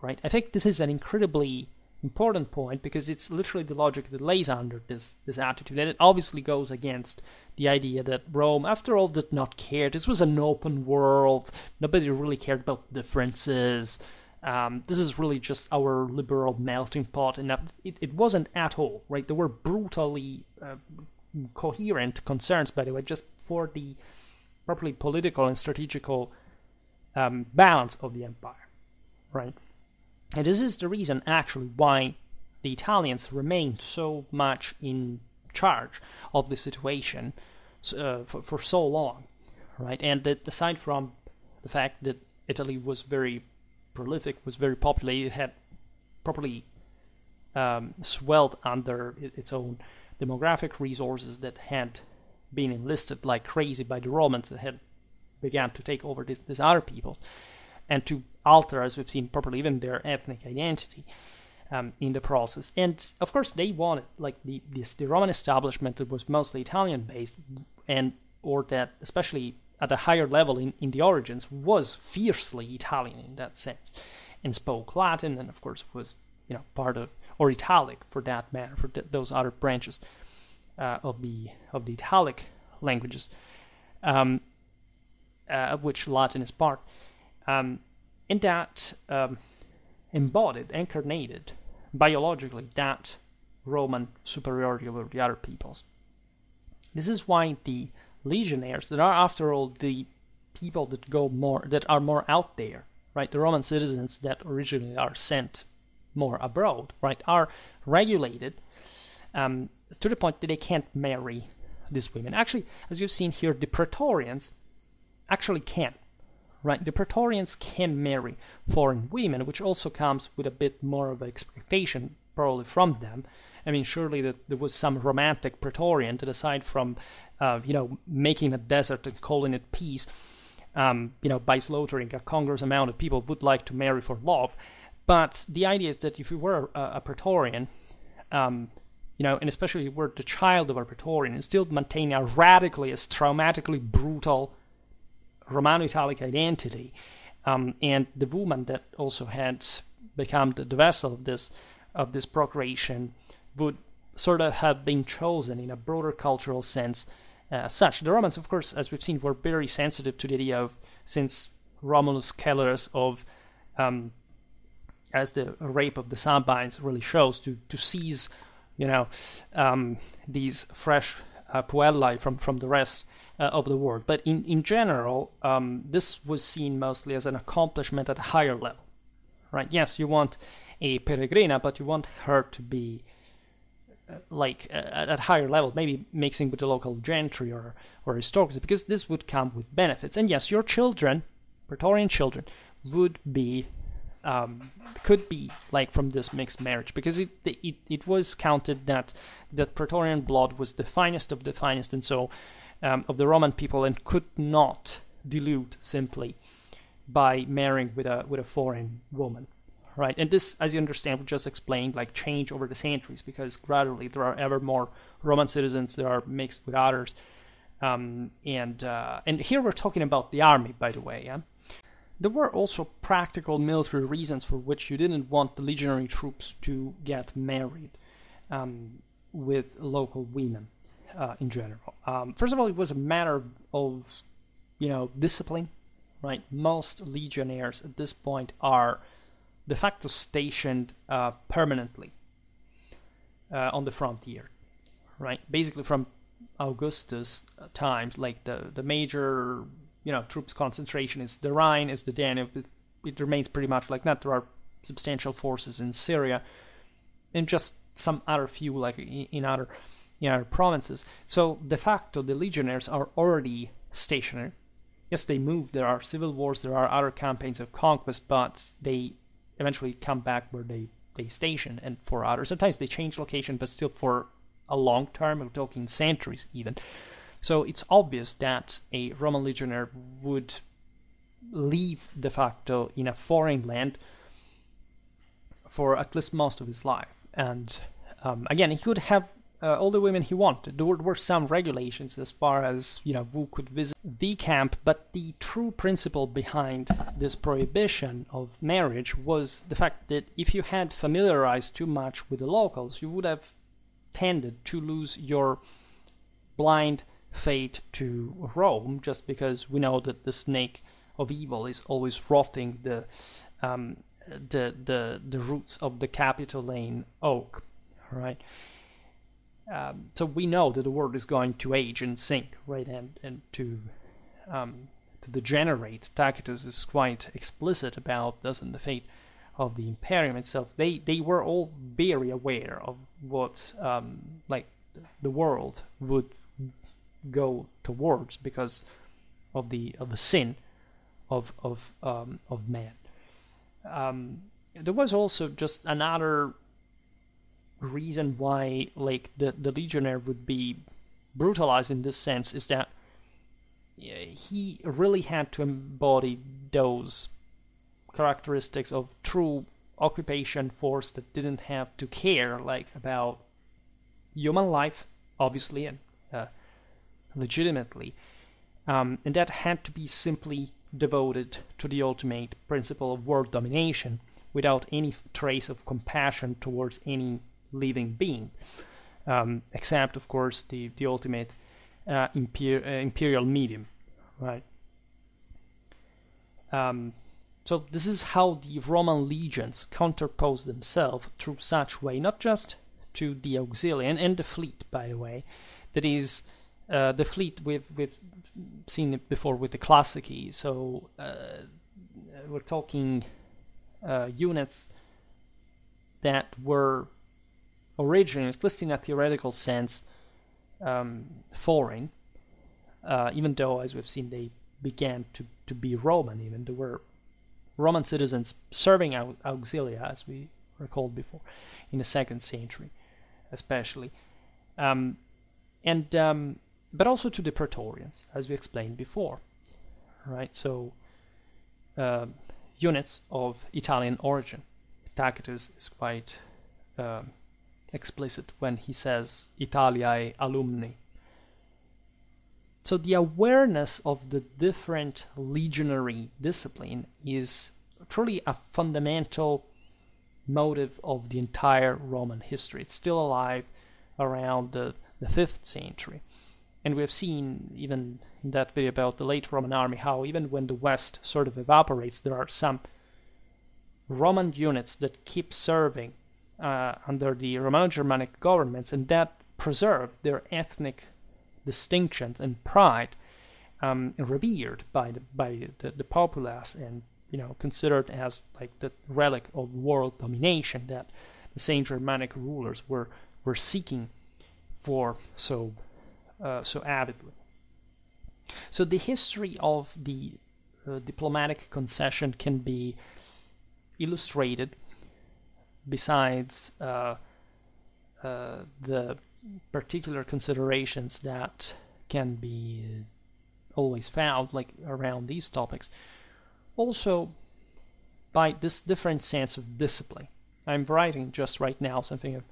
Right? I think this is an incredibly important point, because it's literally the logic that lays under this, this attitude, and it obviously goes against the idea that Rome, after all, did not care. This was an open world, nobody really cared about differences, um, this is really just our liberal melting pot, and it, it wasn't at all, right? There were brutally uh, coherent concerns, by the way, just for the properly political and strategical um, balance of the empire, right? And this is the reason, actually, why the Italians remained so much in charge of the situation uh, for, for so long, right? And that, aside from the fact that Italy was very prolific, was very populated, had properly um, swelled under its own demographic resources that had been enlisted like crazy by the Romans that had began to take over these, these other peoples, and to alter, as we've seen properly, even their ethnic identity. um, in the process. And of course they wanted, like the this the Roman establishment that was mostly Italian based, and or that especially at a higher level in, in the origins was fiercely Italian in that sense, and spoke Latin, and of course was, you know, part of, or Italic for that matter, for th those other branches uh, of the of the Italic languages, um, uh, of which Latin is part, um, and that um, embodied, incarnated biologically that Roman superiority over the other peoples. This is why the legionnaires, that are after all the people that go more, that are more out there, right? The Roman citizens that originally are sent more abroad, right, are regulated um, to the point that they can't marry these women. Actually, as you've seen here, the Praetorians actually can, right? The Praetorians can marry foreign women, which also comes with a bit more of an expectation probably from them. I mean, surely that there was some romantic Praetorian that, aside from, uh, you know, making a desert and calling it peace, um, you know, by slaughtering a congruous amount of people, would like to marry for love. But the idea is that if you were a, a Praetorian, um, you know, and especially if you were the child of a Praetorian, you still maintain a radically, as traumatically brutal Romano-Italic identity. Um, and the woman that also had become the, the vessel of this, of this procreation, would sort of have been chosen in a broader cultural sense as uh, such. The Romans, of course, as we've seen, were very sensitive to the idea of, since Romulus Cellarus, of, um, as the rape of the Sabines really shows, to, to seize, you know, um, these fresh uh, puellae from, from the rest uh, of the world. But in, in general, um, this was seen mostly as an accomplishment at a higher level, right? Yes, you want a peregrina, but you want her to be, like uh, at higher level, maybe mixing with the local gentry or or aristocracy, because this would come with benefits. And yes, your children, Praetorian children, would be um, could be like from this mixed marriage, because it it it was counted that that Praetorian blood was the finest of the finest, and so um, of the Roman people, and could not dilute simply by marrying with a with a foreign woman. Right, and this, as you understand, we just explained, like, change over the centuries, because gradually there are ever more Roman citizens that are mixed with others, um, and uh, and here we're talking about the army, by the way. Yeah, there were also practical military reasons for which you didn't want the legionary troops to get married um, with local women uh, in general. Um, first of all, it was a matter of, you know, discipline, right? Most legionnaires at this point are de facto stationed uh, permanently uh, on the frontier, right? Basically from Augustus times, like the, the major, you know, troops concentration is the Rhine, is the Danube. It, it remains pretty much like that. There are substantial forces in Syria and just some other few, like in, in other, in other provinces. So de facto, the legionnaires are already stationary. Yes, they move. There are civil wars. There are other campaigns of conquest, but they eventually come back where they, they station, and for others, sometimes they change location, but still for a long term, we're talking centuries even. So it's obvious that a Roman legionnaire would live de facto in a foreign land for at least most of his life. And um, again, he could have uh, all the women he wanted. There were some regulations as far as, you know, who could visit the camp, but the true principle behind this prohibition of marriage was the fact that if you had familiarized too much with the locals, you would have tended to lose your blind faith to Rome, just because we know that the snake of evil is always rotting the um, the, the the roots of the Capitoline oak, right? Um, so we know that the world is going to age and sink, right, and and to um, to degenerate. Tacitus is quite explicit about this and the fate of the Imperium itself. They they were all very aware of what um, like the world would go towards because of the of the sin of of um, of man. Um, there was also just another reason why, like, the the legionnaire would be brutalized in this sense is that he really had to embody those characteristics of true occupation force that didn't have to care like about human life, obviously and uh, legitimately, um, and that had to be simply devoted to the ultimate principle of world domination without any trace of compassion towards any living being, um, except of course the, the ultimate uh, imper- uh, imperial medium, right? Um, so this is how the Roman legions counterposed themselves through such way, not just to the auxiliary and, and the fleet, by the way, that is uh, the fleet we've, we've seen it before with the classici. So uh, we're talking uh, units that were originally, at least in a theoretical sense, um, foreign, uh, even though, as we've seen, they began to, to be Roman. Even they were Roman citizens serving out auxilia, as we recalled before, in the second century, especially, um, and um, but also to the Praetorians, as we explained before, right? So uh, units of Italian origin. Tacitus is quite um, explicit when he says Italiae alumni. So the awareness of the different legionary discipline is truly a fundamental motive of the entire Roman history. It's still alive around the, the fifth century. And we have seen, even in that video about the late Roman army, how even when the West sort of evaporates, there are some Roman units that keep serving uh, under the Romano-Germanic governments, and that preserve their ethnic distinctions and pride, um, revered by the by the, the populace, and you know, considered as like the relic of world domination that the Saint Germanic rulers were were seeking for so uh, so avidly. So the history of the uh, diplomatic concession can be illustrated, besides uh, uh, the particular considerations that can be always found like around these topics, also by this different sense of discipline. I'm writing just right now something of,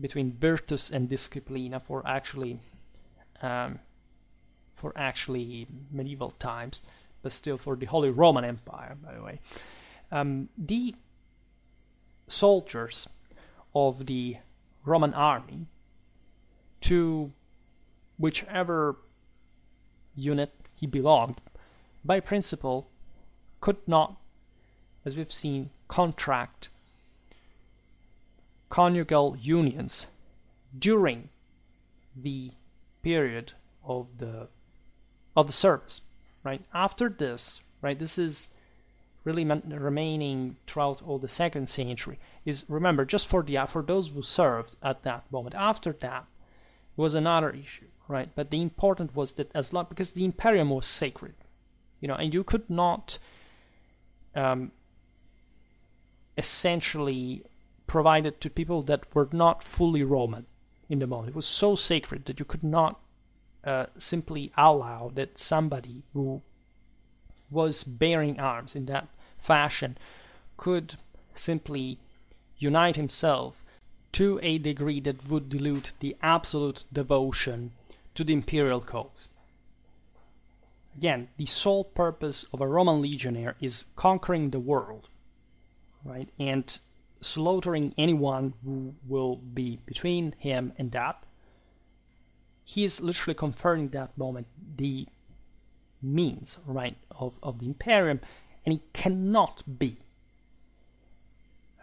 between virtus and disciplina for actually um, for actually medieval times, but still for the Holy Roman Empire, by the way. Um, the soldiers of the Roman army, to whichever unit he belonged, by principle could not, as we've seen, contract conjugal unions during the period of the of the service, right? After this, right, this is really remaining throughout all the second century, is, remember, just for the for those who served at that moment. After that was another issue, right? But the important was that, as long, because the imperium was sacred, you know, and you could not um, essentially provide it to people that were not fully Roman in the moment. It was so sacred that you could not uh, simply allow that somebody who was bearing arms in that fashion could simply unite himself to a degree that would dilute the absolute devotion to the imperial cause. Again, the sole purpose of a Roman legionnaire is conquering the world, right, and slaughtering anyone who will be between him and that. He is literally conferring that moment the means, right, of, of the imperium, and it cannot be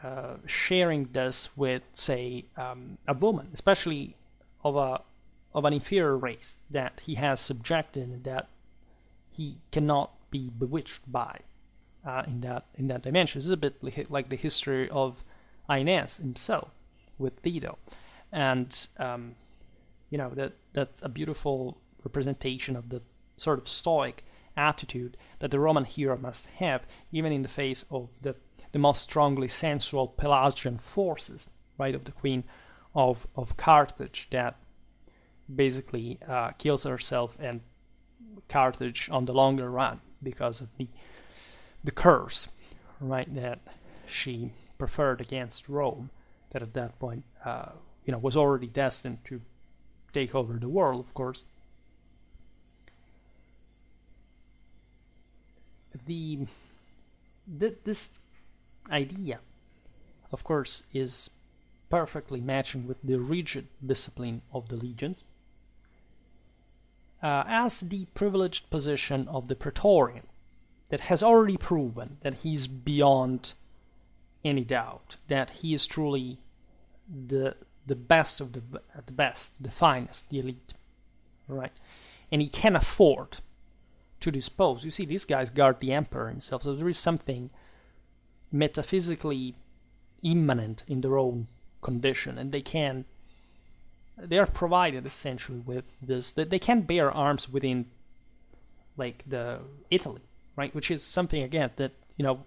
Uh, sharing this with, say, um, a woman, especially of a of an inferior race that he has subjected and that he cannot be bewitched by, uh, in that in that dimension. This is a bit like the history of Aeneas himself with Dido, and um, you know, that that's a beautiful representation of the sort of stoic attitude that the Roman hero must have, even in the face of the the most strongly sensual Pelasgian forces, right, of the Queen of, of Carthage, that basically uh, kills herself and Carthage on the longer run because of the the curse, right, that she preferred against Rome, that at that point, uh, you know, was already destined to take over the world, of course. The, the this idea, of course, is perfectly matching with the rigid discipline of the legions, uh, as the privileged position of the Praetorian, that has already proven that he's beyond any doubt, that he is truly the the best of the the best, the finest, the elite, right? And he can afford to dispose. You see, these guys guard the emperor himself, so there is something metaphysically immanent in their own condition, and they can, they are provided essentially with this, that they can bear arms within, like, the Italy, right? Which is something, again, that, you know,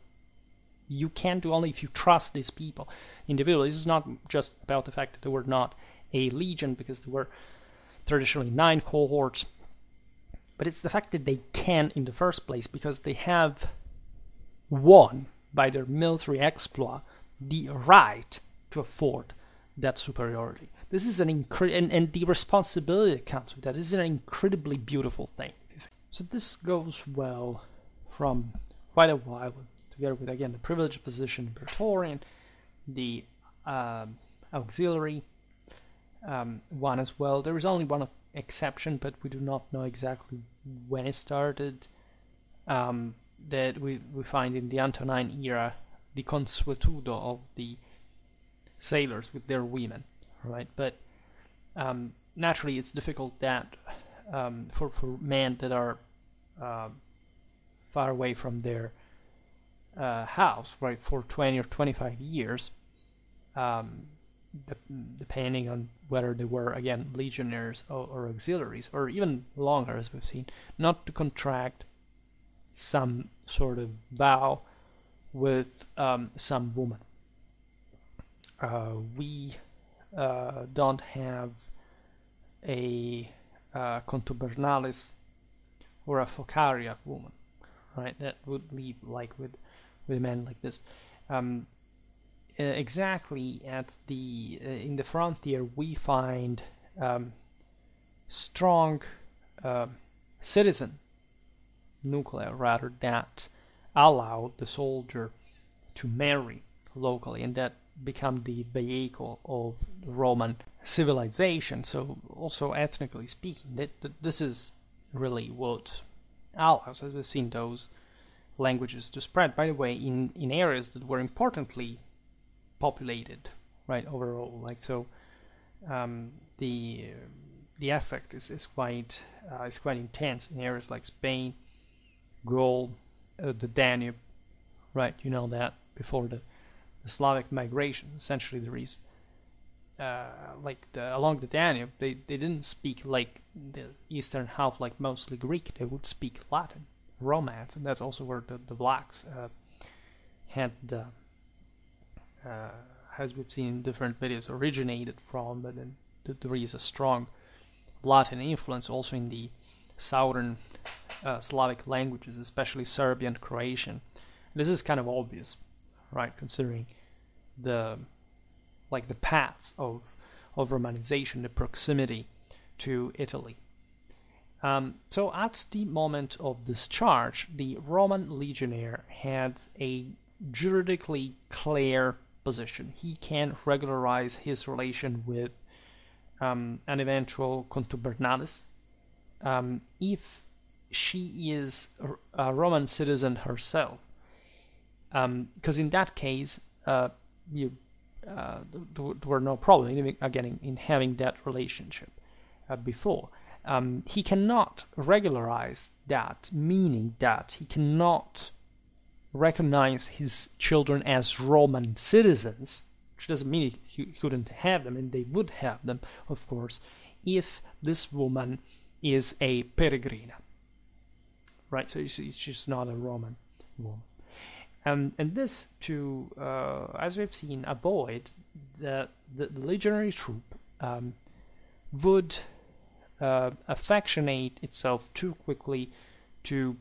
you can do only if you trust these people individually. This is not just about the fact that they were not a legion, because there were traditionally nine cohorts, but it's the fact that they can in the first place, because they have won by their military exploit the right to afford that superiority. This is an incre and, and the responsibility that comes with that. This is an incredibly beautiful thing. So this goes well from quite a while, together with, again, the privileged position of Praetorian, the uh, auxiliary um, one as well. There is only one of exception, but we do not know exactly when it started, um, that we, we find in the Antonine era, the consuetudo of the sailors with their women, right? But um, naturally it's difficult that um, for, for men that are uh, far away from their uh, house, right, for twenty or twenty-five years, um, De depending on whether they were, again, legionnaires or, or auxiliaries, or even longer, as we've seen, not to contract some sort of vow with um, some woman. Uh, we uh, don't have a uh, contubernalis or a focaria woman, right? That would leave, like, with with a man like this. Um, Uh, exactly at the uh, in the frontier we find um, strong uh, citizen nuclei, rather, that allow the soldier to marry locally, and that become the vehicle of Roman civilization. So also ethnically speaking, that, that this is really what allows, as we've seen, those languages to spread, by the way, in, in areas that were importantly populated, right, overall, like, so um, the the effect is, is quite uh, is quite intense in areas like Spain, Gaul, uh, the Danube, right? You know that before the, the Slavic migration, essentially there is uh, like the, along the Danube they, they didn't speak like the eastern half, like mostly Greek. They would speak Latin, Romance, and that's also where the, the blacks uh, had the Uh, as we've seen in different videos, originated from, but then there is a strong Latin influence also in the southern uh, Slavic languages, especially Serbian, Croatian. This is kind of obvious, right, considering the like the paths of of Romanization, the proximity to Italy. Um, so at the moment of discharge, the Roman legionnaire had a juridically clear position. He can regularize his relation with um, an eventual contubernalis um, if she is a Roman citizen herself, because um, in that case uh, you, uh, there were no problem in, again in, in having that relationship uh, before. Um, he cannot regularize that, meaning that he cannot recognize his children as Roman citizens, which doesn't mean he couldn't have them, and they would have them, of course, if this woman is a peregrina, right? So she's not a Roman woman. Um, and this, to, uh, as we've seen, avoid the, the legionary troop um, would uh, affectionate itself too quickly to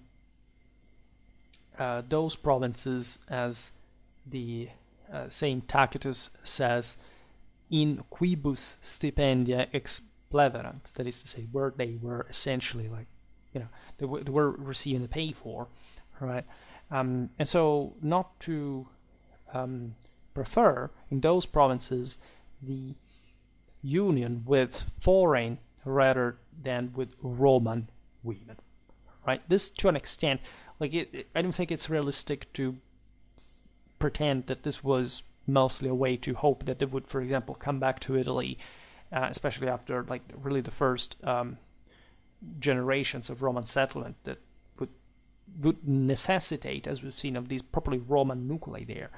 Uh, those provinces as the uh, same Tacitus says, in quibus stipendia ex pleverant, that is to say, where they were essentially like, you know, they were, they were receiving the pay for, right? Um, and so not to um, prefer in those provinces the union with foreign rather than with Roman women, right? This to an extent, like it, it, I don't think it's realistic to pretend that this was mostly a way to hope that they would, for example, come back to Italy, uh, especially after like really the first um, generations of Roman settlement that would would necessitate, as we've seen, of these properly Roman nuclei there.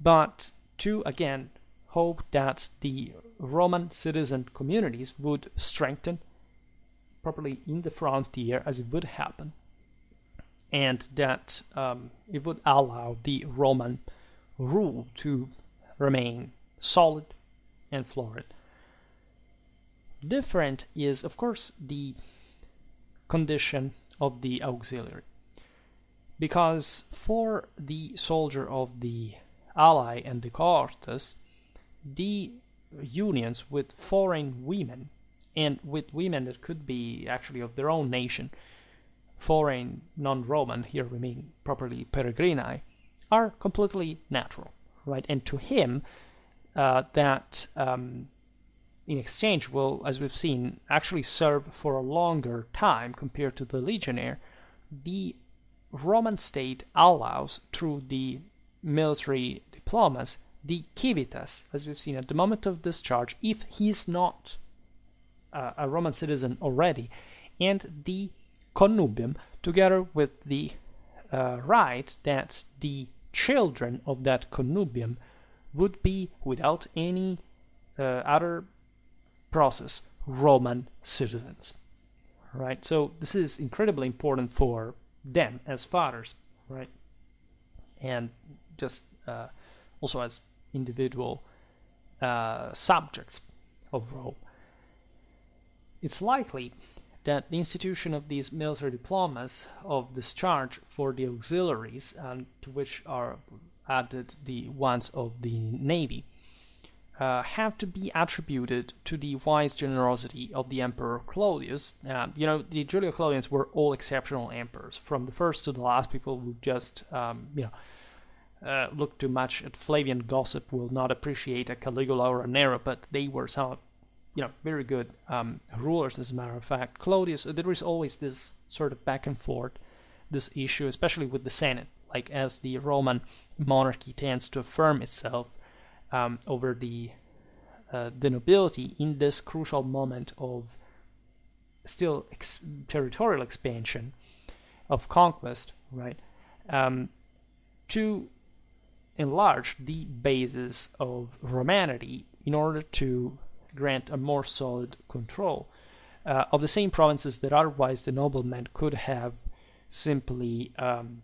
But to again hope that the Roman citizen communities would strengthen properly in the frontier, as it would happen, and that um, it would allow the Roman rule to remain solid and florid. Different is, of course, the condition of the auxiliary, because for the soldier of the ally and the cohortes, the unions with foreign women, and with women that could be actually of their own nation, foreign non-Roman, here we mean properly peregrinae, are completely natural, right? And to him, uh, that um, in exchange will, as we've seen, actually serve for a longer time compared to the legionnaire, the Roman state allows, through the military diplomas, the civitas, as we've seen at the moment of discharge, if he's not uh, a Roman citizen already, and the connubium, together with the uh, right that the children of that connubium would be, without any uh, other process, Roman citizens, right? So this is incredibly important for them as fathers, right? And just uh, also as individual uh, subjects of Rome. It's likely that the institution of these military diplomas of discharge for the auxiliaries, and to which are added the ones of the navy, uh, have to be attributed to the wise generosity of the Emperor Claudius. Uh, you know, the Julio-Claudians were all exceptional emperors, from the first to the last. People who just, um, you know, Uh, look too much at Flavian gossip will not appreciate a Caligula or a Nero, but they were some, you know, very good um, rulers, as a matter of fact. Claudius, there is always this sort of back and forth, this issue, especially with the Senate, like as the Roman monarchy tends to affirm itself um, over the, uh, the nobility in this crucial moment of still ex territorial expansion, of conquest, right? Um, to enlarge the basis of Romanity in order to grant a more solid control uh, of the same provinces that otherwise the noblemen could have simply um,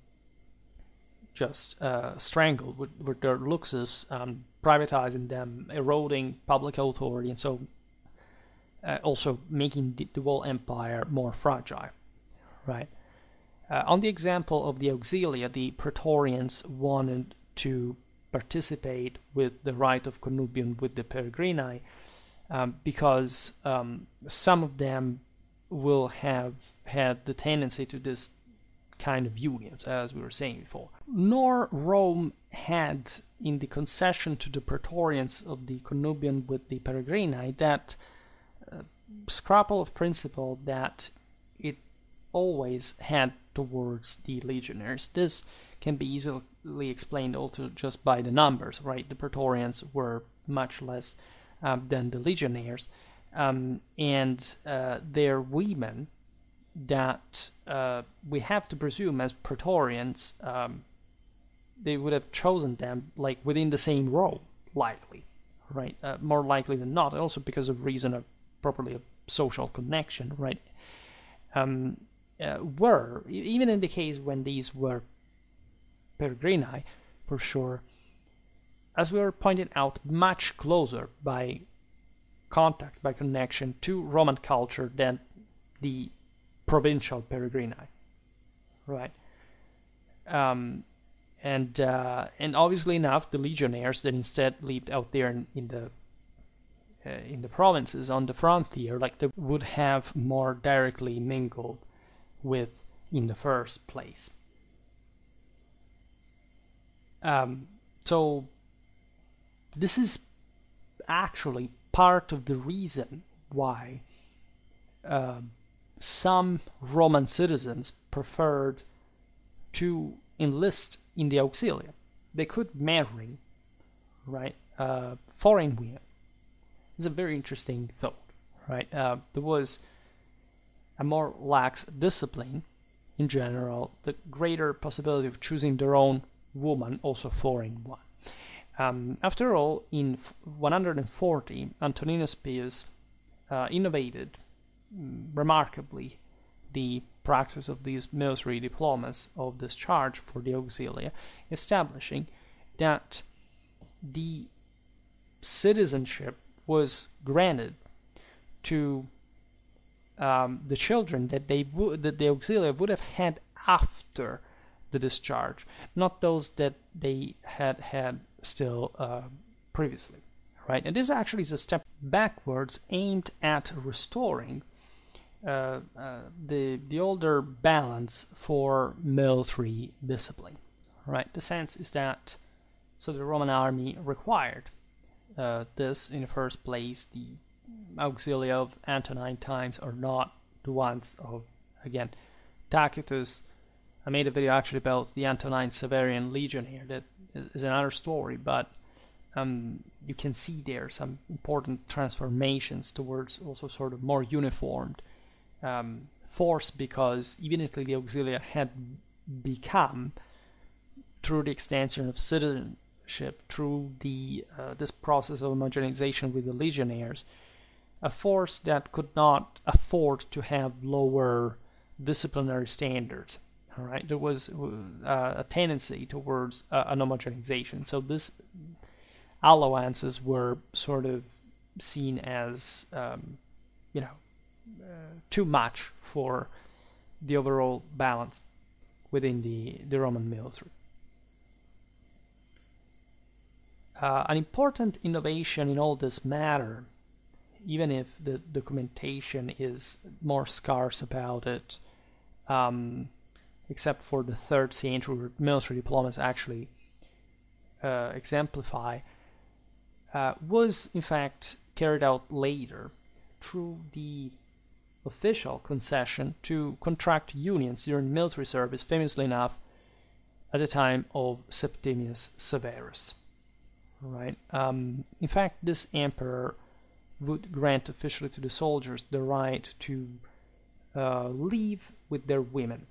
just uh, strangled with, with their luxus, um, privatizing them, eroding public authority, and so uh, also making the, the whole empire more fragile, right? Uh, on the example of the auxilia, the Praetorians wanted to participate with the right of connubium with the peregrinae, um, because um, some of them will have had the tendency to this kind of unions, as we were saying before. Nor Rome had in the concession to the Praetorians of the connubium with the peregrinae that uh, scruple of principle that it always had towards the legionnaires. This can be easily explained also just by the numbers, right? The Praetorians were much less um, than the legionnaires, um, and uh, their women that uh, we have to presume as Praetorians, um, they would have chosen them like within the same row, likely, right? Uh, more likely than not, also because of reason of properly of social connection, right? Um, Uh, were, even in the case when these were peregrinae, for sure, as we were pointed out, much closer by contact, by connection to Roman culture than the provincial peregrinae, right? Um, And uh, and obviously enough, the legionnaires that instead lived out there in, in the uh, in the provinces on the frontier, like they would have more directly mingled with in the first place. Um, so this is actually part of the reason why uh, some Roman citizens preferred to enlist in the auxilia. They could marry, right, uh, foreign women. It's a very interesting thought, right? Uh, there was a more lax discipline in general, the greater possibility of choosing their own woman, also foreign one. Um, after all, in one hundred forty, Antoninus Pius uh, innovated remarkably the praxis of these military diplomas of discharge for the auxilia, establishing that the citizenship was granted to um, the children that they would, that the auxilia would have had after the discharge, not those that they had had still uh, previously, right? And this actually is a step backwards aimed at restoring Uh, uh, the the older balance for military discipline, right? The sense is that, so the Roman army required uh, this in the first place. The auxilia of Antonine times are not the ones of, again, Tacitus. I made a video actually about the Antonine Severian legionnaire. That is another story, but um, you can see there some important transformations towards also sort of more uniformed Um, force, because even if the auxilia had become, through the extension of citizenship, through the uh, this process of homogenization with the legionnaires, a force that could not afford to have lower disciplinary standards. All right, there was uh, a tendency towards uh, an homogenization. So these allowances were sort of seen as, um, you know, Uh, too much for the overall balance within the, the Roman military. Uh, an important innovation in all this matter, even if the documentation is more scarce about it, um, except for the third century where military diplomats actually uh, exemplify, uh, was in fact carried out later through the official concession to contract unions during military service, famously enough at the time of Septimius Severus. Right? Um, in fact, this emperor would grant officially to the soldiers the right to uh, leave with their women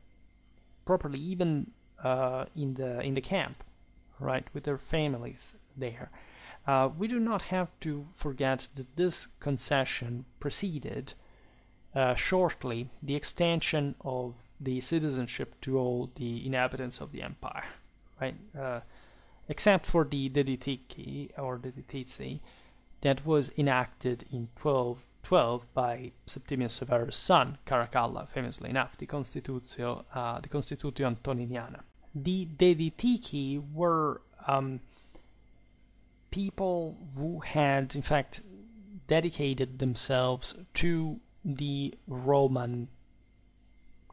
properly, even uh, in the in the camp, right, with their families there. Uh, we do not have to forget that this concession preceded Uh, shortly the extension of the citizenship to all the inhabitants of the empire, right? Uh, except for the Deditici or Deditici that was enacted in twelve twelve by Septimius Severus' son, Caracalla, famously enough, the Constitutio, uh, the Constitutio Antoniniana. The Deditici were um, people who had, in fact, dedicated themselves to the Roman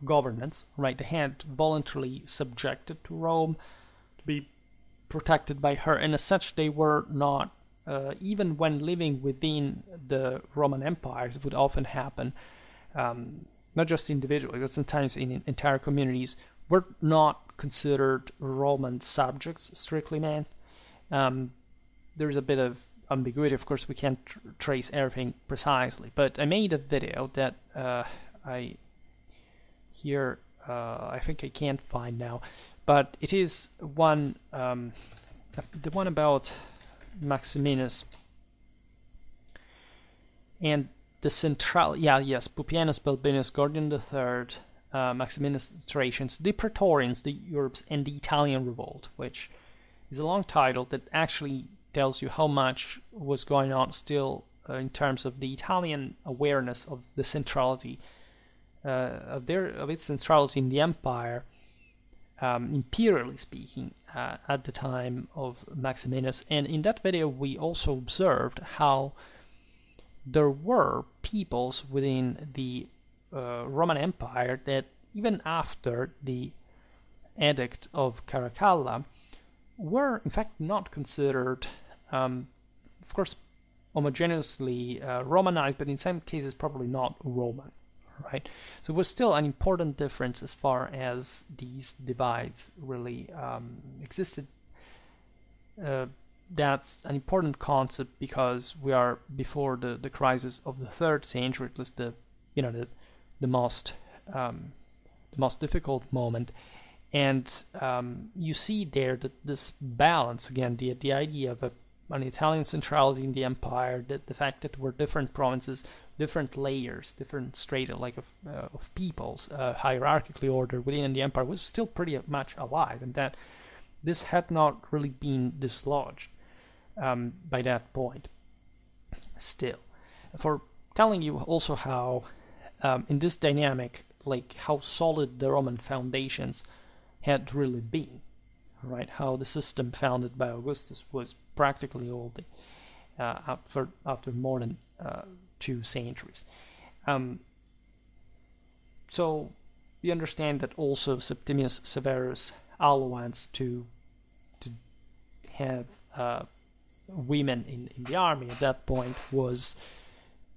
governance, right? They had voluntarily subjected to Rome to be protected by her, and as such they were not, uh, even when living within the Roman empires, it would often happen, um, not just individually, but sometimes in entire communities, were not considered Roman subjects, strictly meant. Um, there's a bit of ambiguity, of course, we can't tr trace everything precisely, but I made a video that uh, I here uh, I think I can't find now, but it is one um, the one about Maximinus and the central, yeah, yes, Pupienus, Balbinus, Gordian the Third, uh, Maximinus, the Thracians, the Praetorians, the Europes, and the Italian Revolt, which is a long title that actually tells you how much was going on still uh, in terms of the Italian awareness of the centrality uh, of their of its centrality in the empire um, imperially speaking, uh, at the time of Maximinus. And in that video we also observed how there were peoples within the uh, Roman Empire that even after the Edict of Caracalla were in fact not considered, um, of course, homogeneously uh, Romanized, but in some cases probably not Roman, right? So it was still an important difference as far as these divides really um, existed. Uh, that's an important concept because we are before the, the crisis of the third century, at least the, you know, the, the most um, the most difficult moment. And um, you see there that this balance, again, the, the idea of a an Italian centrality in the empire, that the fact that we're different provinces, different layers, different strata like of, uh, of peoples, uh, hierarchically ordered within the empire, was still pretty much alive, and that this had not really been dislodged um, by that point still. For telling you also how um, in this dynamic, like how solid the Roman foundations had really been, right? How the system founded by Augustus was practically all the uh, after, after more than uh, two centuries. Um, so we understand that also Septimius Severus allows to to have uh, women in, in the army at that point was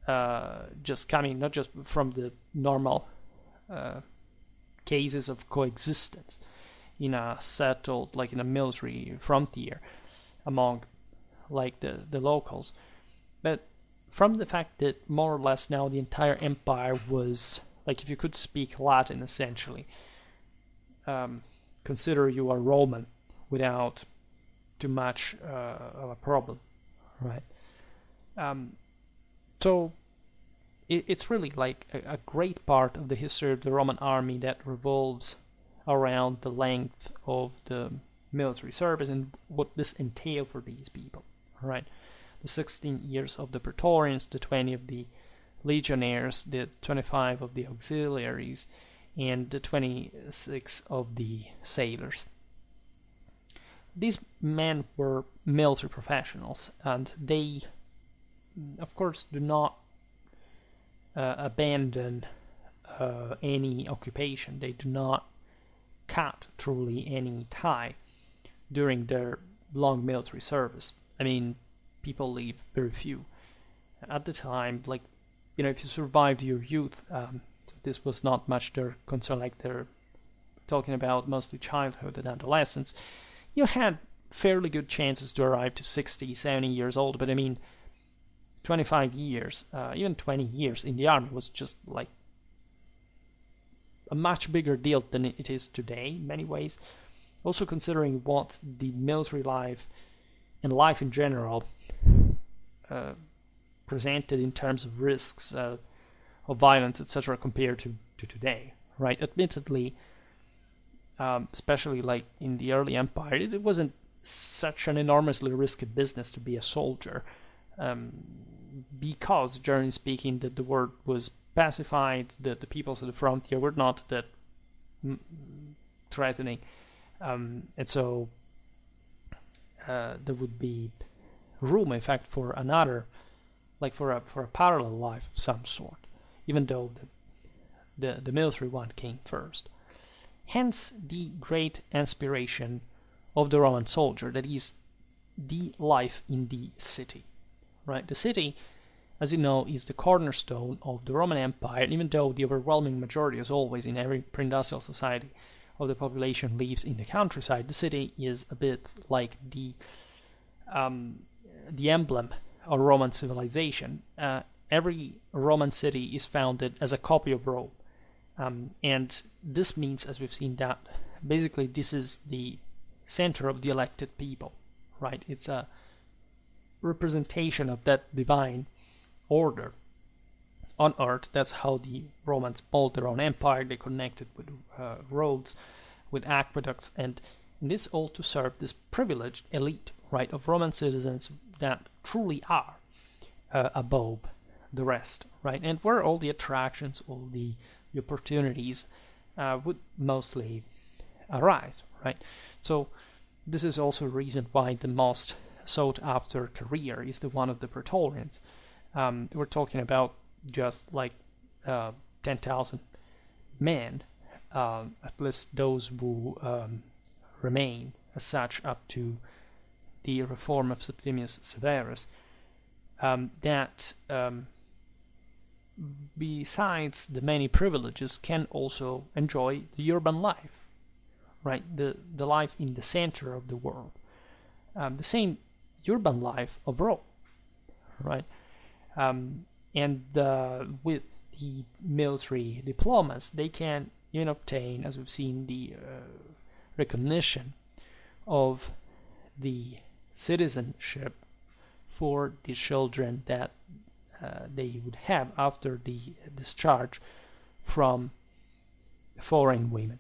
uh, just coming not just from the normal uh, cases of coexistence in a settled, like in a military frontier among like the, the locals, but from the fact that more or less now the entire empire was, like if you could speak Latin essentially, um, consider you a Roman without too much uh, of a problem, right? Um, so it, it's really like a, a great part of the history of the Roman army that revolves around the length of the military service and what this entailed for these people, right? The sixteen years of the Praetorians, the twenty of the legionnaires, the twenty-five of the auxiliaries, and the twenty-six of the sailors. These men were military professionals, and they, of course, do not uh, abandon uh, any occupation. They do not cut truly any tie during their long military service. I mean, people leave very few at the time. Like, you know, if you survived your youth, um, so this was not much their concern. Like, they're talking about mostly childhood and adolescence. You had fairly good chances to arrive to sixty, seventy years old. But I mean, twenty-five years, uh, even twenty years in the army was just like a much bigger deal than it is today in many ways. Also considering what the military life and life in general uh, presented in terms of risks uh, of violence, et cetera, compared to, to today, right? Admittedly, um, especially like in the early empire, it, it wasn't such an enormously risky business to be a soldier, um, because, generally speaking, that the word was pacified, that the peoples of the frontier were not that m threatening. Um, and so uh, there would be room, in fact, for another, like for a for a parallel life of some sort, even though the the, the military one came first. Hence the great aspiration of the Roman soldier, that is the life in the city, right? The city, as you know, is the cornerstone of the Roman Empire, and even though the overwhelming majority, as always in every pre-industrial society, of the population lives in the countryside, the city is a bit like the um, the emblem of Roman civilization. Uh, every Roman city is founded as a copy of Rome, um, and this means, as we've seen, that basically this is the center of the elected people, right? It's a representation of that divine order on earth. That's how the Romans built their own empire. They connected with uh, roads, with aqueducts, and this all to serve this privileged elite, right, of Roman citizens that truly are uh, above the rest, right, and where all the attractions, all the, the opportunities uh, would mostly arise, right? So this is also a reason why the most sought after career is the one of the Praetorians. Um, we're talking about just like uh, ten thousand men, um, at least those who um, remain as such up to the reform of Septimius Severus, um, that um, besides the many privileges can also enjoy the urban life, right? The, the life in the center of the world, um, the same urban life of Rome, right? Um, and uh, with the military diplomas, they can even obtain, as we've seen, the uh, recognition of the citizenship for the children that uh, they would have after the discharge from foreign women.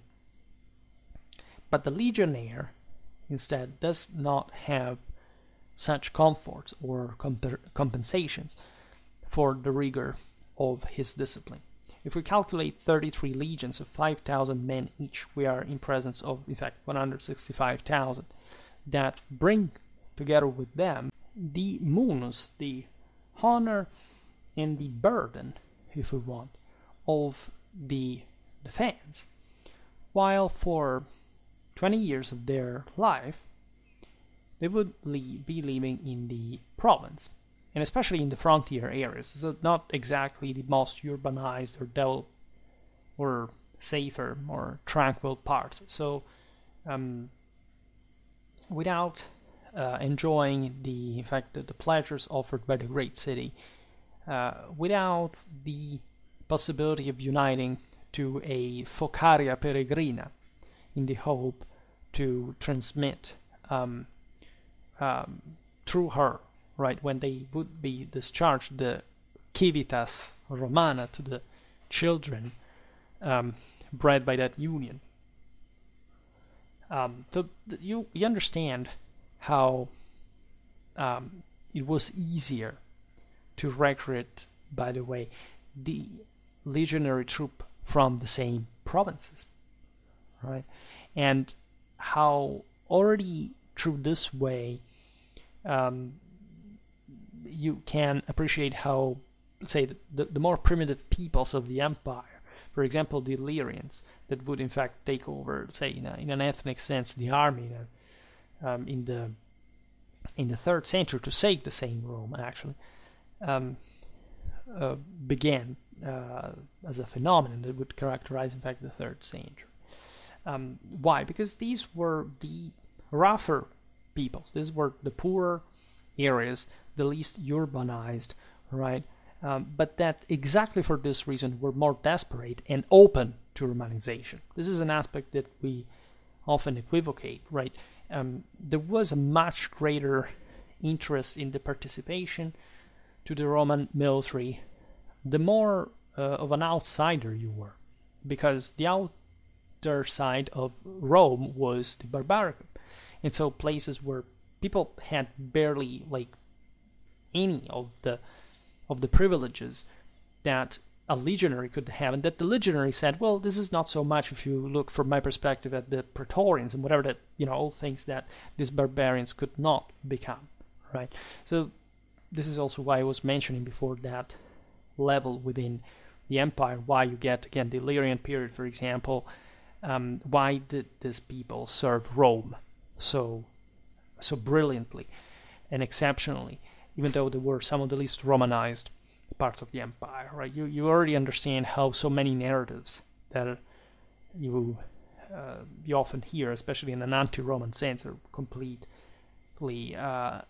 But the legionnaire instead does not have such comforts or comp compensations for the rigor of his discipline. If we calculate thirty-three legions of five thousand men each, we are in presence of, in fact, one hundred sixty-five thousand. That bring together with them the munus, the honor and the burden, if we want, of the defense, while for twenty years of their life they would be living in the province, and especially in the frontier areas, so not exactly the most urbanized or dull or safer or tranquil parts. So um, without uh, enjoying the, in fact, the, the pleasures offered by the great city, uh, without the possibility of uniting to a focaria peregrina in the hope to transmit um, um, through her, right, when they would be discharged, the civitas romana to the children um, bred by that union. Um, so you, you understand how um, it was easier to recruit, by the way, the legionary troop from the same provinces, right? And how already through this way um, you can appreciate how, let's say, the, the more primitive peoples of the empire, for example, the Illyrians, that would in fact take over, say, in, a, in an ethnic sense, the army uh, um, in the in the third century to save the same Rome. Actually, um, uh, began uh, as a phenomenon that would characterize, in fact, the third century. Um, why? Because these were the rougher peoples. These were the poorer areas, the least urbanized, right? Um, but that exactly for this reason were more desperate and open to Romanization. This is an aspect that we often equivocate, right? Um, there was a much greater interest in the participation to the Roman military the more uh, of an outsider you were, because the outer side of Rome was the barbaricum, and so places where people had barely like any of the of the privileges that a legionary could have, and that the legionary said, well, this is not so much if you look from my perspective at the Praetorians and whatever, that, you know, all things that these barbarians could not become, right? So this is also why I was mentioning before that level within the empire, why you get, again, the Illyrian period, for example, um, why did these people serve Rome so, so brilliantly and exceptionally, even though they were some of the least Romanized parts of the empire, right? You, you already understand how so many narratives that you, uh, you often hear, especially in an anti-Roman sense, are completely uh,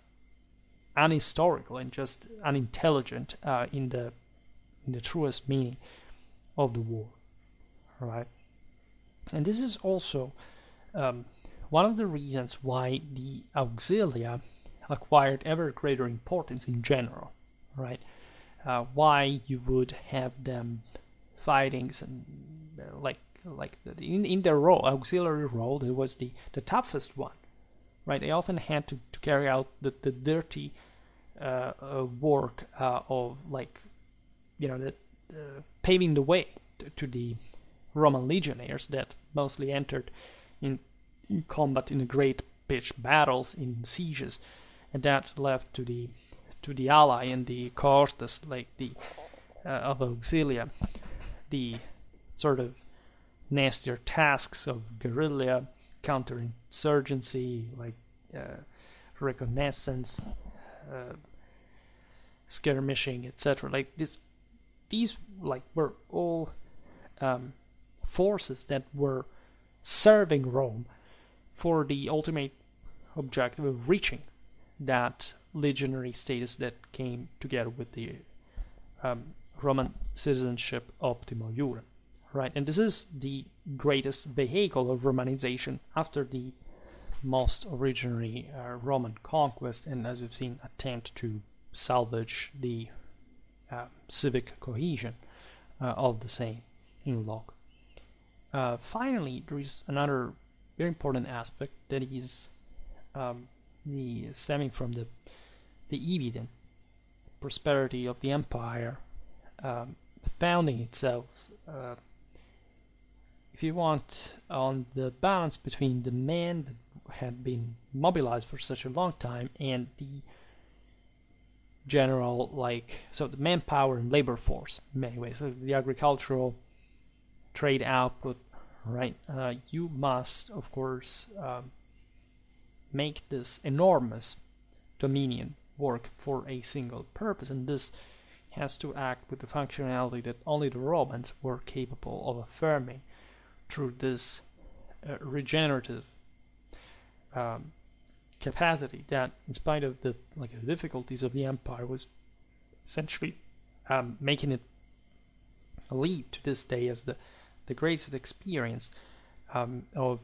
unhistorical and just unintelligent uh, in the in the truest meaning of the word, right? And this is also um, one of the reasons why the auxilia acquired ever greater importance in general, right? Uh, why you would have them fightings and uh, like like the, in in their role, auxiliary role, that was the the toughest one, right? They often had to, to carry out the the dirty uh, uh, work uh, of, like, you know, the, uh, paving the way to, to the Roman legionnaires that mostly entered in combat, in great pitch battles, in sieges, and that left to the to the ally and the cohortes, like the uh, of Auxilia, the sort of nastier tasks of guerrilla, counterinsurgency, like uh, reconnaissance, uh, skirmishing, et cetera. Like this, these like were all um, forces that were serving Rome for the ultimate objective of reaching that legionary status that came together with the um, Roman citizenship optimo jure, right? And this is the greatest vehicle of Romanization after the most originary uh, Roman conquest, and as we've seen, attempt to salvage the uh, civic cohesion uh, of the same in Locke. Uh, finally, there is another very important aspect that is um, the stemming from the the Evident prosperity of the empire, um, founding itself, uh, if you want, on the balance between the men that had been mobilized for such a long time and the general, like, so the manpower and labor force, in many ways, so the agricultural trade output, right? Uh, you must, of course, um, make this enormous dominion work for a single purpose, and this has to act with the functionality that only the Romans were capable of affirming through this uh, regenerative um, capacity that, in spite of the like the difficulties of the empire, was essentially um, making it lead to this day as the the greatest experience um, of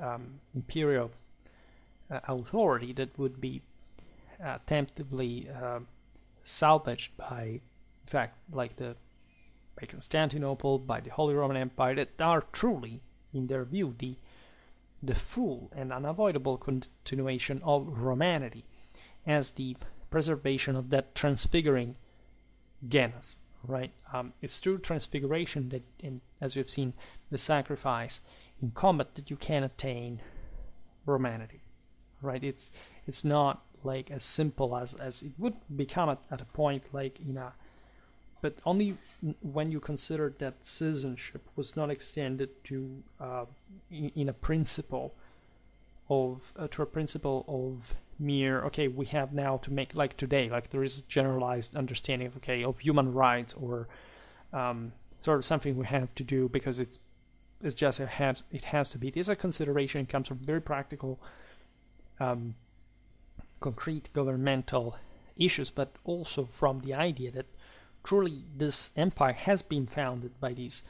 um, imperial uh, authority that would be uh, temptably uh, salvaged by, in fact, like the by Constantinople, by the Holy Roman Empire, that are truly, in their view, the the full and unavoidable continuation of Romanity as the preservation of that transfiguring genus, right? Um, it's through transfiguration that, in, as we've seen, the sacrifice in combat, that you can attain Romanity, right? It's it's not like as simple as, as it would become at, at a point, like in a, but only when you consider that citizenship was not extended to uh, in, in a principle of uh, to a principle of mere, okay, we have now to make, like today, like there is a generalized understanding of, okay, of human rights, or um, sort of something we have to do because it's it's just it has it has to be. This is a consideration. It comes from very practical, um, concrete governmental issues, but also from the idea that truly, this empire has been founded by these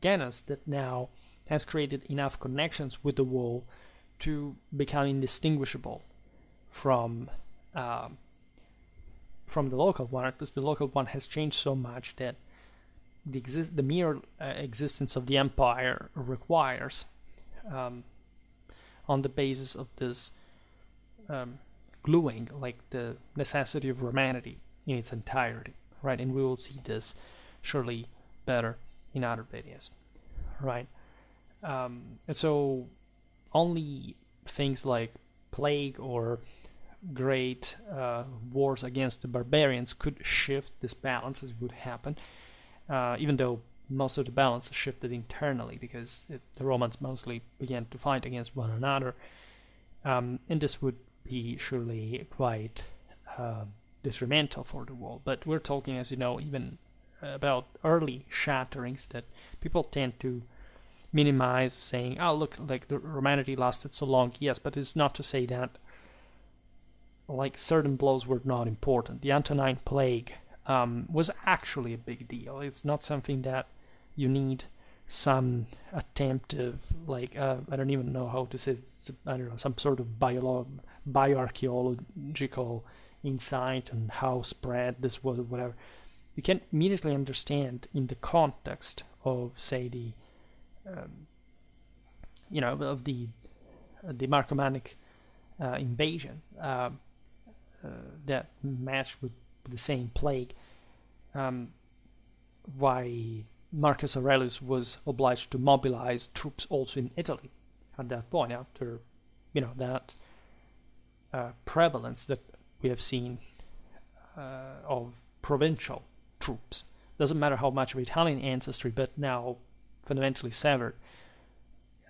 genus that now has created enough connections with the world to become indistinguishable from um, from the local one. Because the local one has changed so much that the exist the mere uh, existence of the empire requires, um, on the basis of this um, gluing, like the necessity of Romanity in its entirety. Right, and we will see this surely better in other videos, right? Um, and so only things like plague or great uh, wars against the barbarians could shift this balance, as would happen, uh, even though most of the balance shifted internally because it, the Romans mostly began to fight against one another, um, and this would be surely quite uh, detrimental for the world. But we're talking, as you know, even about early shatterings that people tend to minimize, saying, oh, look, like the Romanity lasted so long. Yes, but it's not to say that like certain blows were not important. The Antonine Plague um, was actually a big deal. It's not something that you need some attempt of, like, uh, I don't even know how to say it, I don't know, some sort of biolo- bioarchaeological insight on how spread this was, or whatever. You can immediately understand in the context of, say, the um, you know, of the uh, the Marcomannic uh, invasion uh, uh, that matched with the same plague, um, why Marcus Aurelius was obliged to mobilize troops also in Italy at that point after, you know, that uh, prevalence that we have seen uh, of provincial troops. Doesn't matter how much of Italian ancestry, but now fundamentally severed,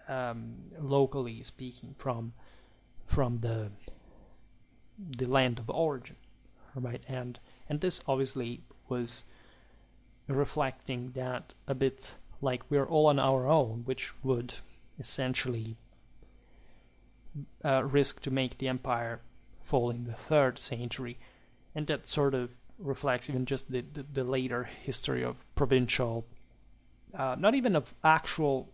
um, locally speaking, from from the the land of origin, right? And and this obviously was reflecting that a bit, like we're all on our own, which would essentially uh, risk to make the empire fall in the third century, and that sort of reflects even just the, the, the later history of provincial, uh, not even of actual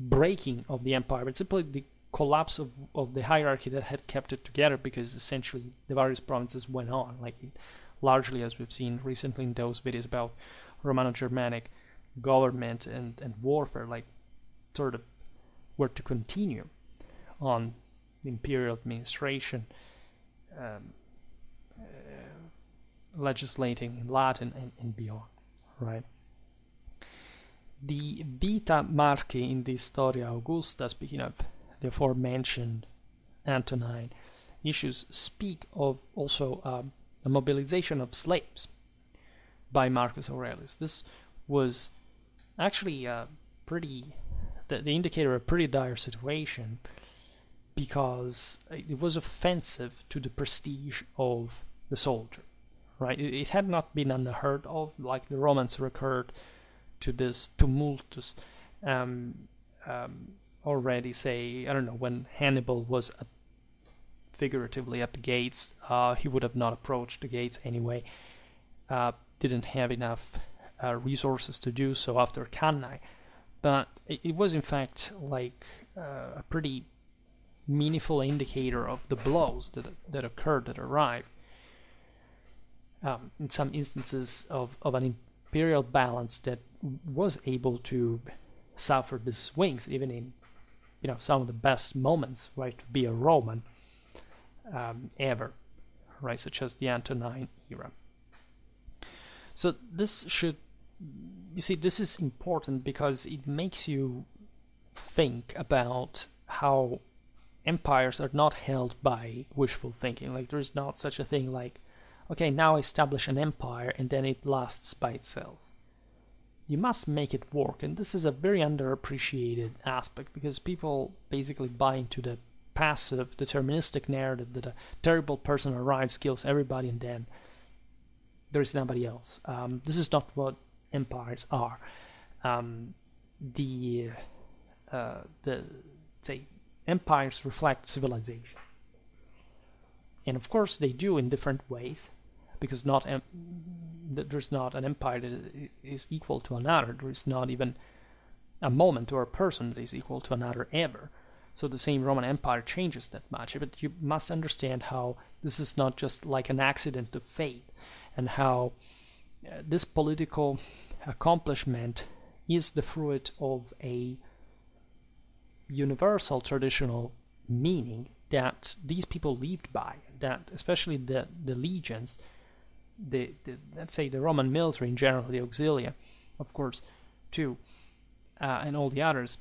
breaking of the empire, but simply the collapse of, of the hierarchy that had kept it together, because essentially the various provinces went on, like largely as we've seen recently in those videos about Romano-Germanic government and, and warfare, like sort of were to continue on the imperial administration, um, uh, legislating in Latin and, and beyond, right? The Vita Marchi in the Historia Augusta, speaking of the aforementioned Antonine issues, speak of also um, the mobilization of slaves by Marcus Aurelius. This was actually a pretty, the, the indicator of a pretty dire situation, because it was offensive to the prestige of the soldier, right? It, it had not been unheard of, like the Romans recurred to this tumultus um, um, already, say, I don't know, when Hannibal was at, figuratively at the gates, uh, he would have not approached the gates anyway, uh, didn't have enough uh, resources to do so after Cannae, but it, it was in fact like uh, a pretty meaningful indicator of the blows that that occurred, that arrived, um, in some instances of, of an imperial balance that was able to suffer the swings, even in, you know, some of the best moments, right, to be a Roman um, ever, right, such as the Antonine era. So this should, you see, this is important because it makes you think about how empires are not held by wishful thinking. Like, there is not such a thing like, okay, now establish an empire and then it lasts by itself. You must make it work, and this is a very underappreciated aspect, because people basically buy into the passive, deterministic narrative that a terrible person arrives, kills everybody, and then there is nobody else. Um, this is not what empires are. Um, the uh, the say empires reflect civilization, and of course they do in different ways, because not em there's not an empire that is equal to another. There is not even a moment or a person that is equal to another ever. So the same Roman Empire changes that much, but you must understand how this is not just like an accident of fate, and how uh, this political accomplishment is the fruit of a universal traditional meaning that these people lived by, that especially the, the legions, the, the let's say the Roman military in general, the auxilia, of course, too, uh, and all the others,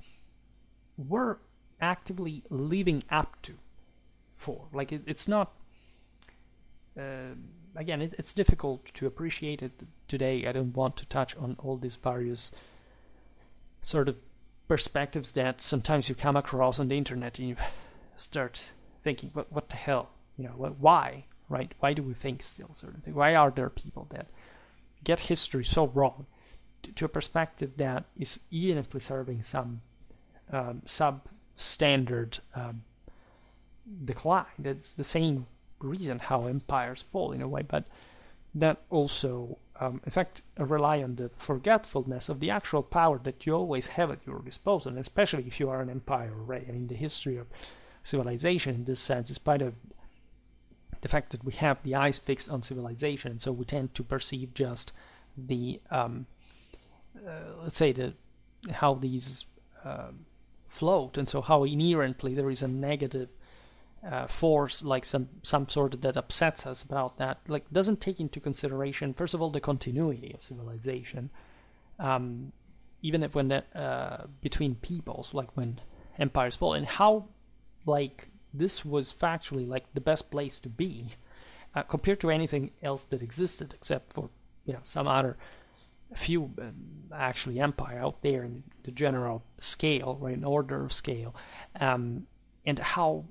were actively living up to, for. Like, it, it's not, uh, again, it, it's difficult to appreciate it today. I don't want to touch on all these various sort of perspectives that sometimes you come across on the internet, and you start thinking, what, what the hell, you know, what, why, right? Why do we think still certain things? Why are there people that get history so wrong to, to a perspective that is even preserving some um, substandard um, decline? That's the same reason how empires fall in a way, but that also Um, in fact, rely on the forgetfulness of the actual power that you always have at your disposal, and especially if you are an empire already. I mean, the history of civilization in this sense, despite of the fact that we have the eyes fixed on civilization, so we tend to perceive just the, um, uh, let's say, the how these uh, float, and so how inherently there is a negative Uh, force, like some some sort of that upsets us about that, like doesn't take into consideration first of all the continuity of civilization, um, even if when that, uh, between peoples, like when Empire's Fall, and how like this was factually like the best place to be uh, compared to anything else that existed, except for you know some other few um, actually empire out there in the general scale, right, in order of scale, um, and how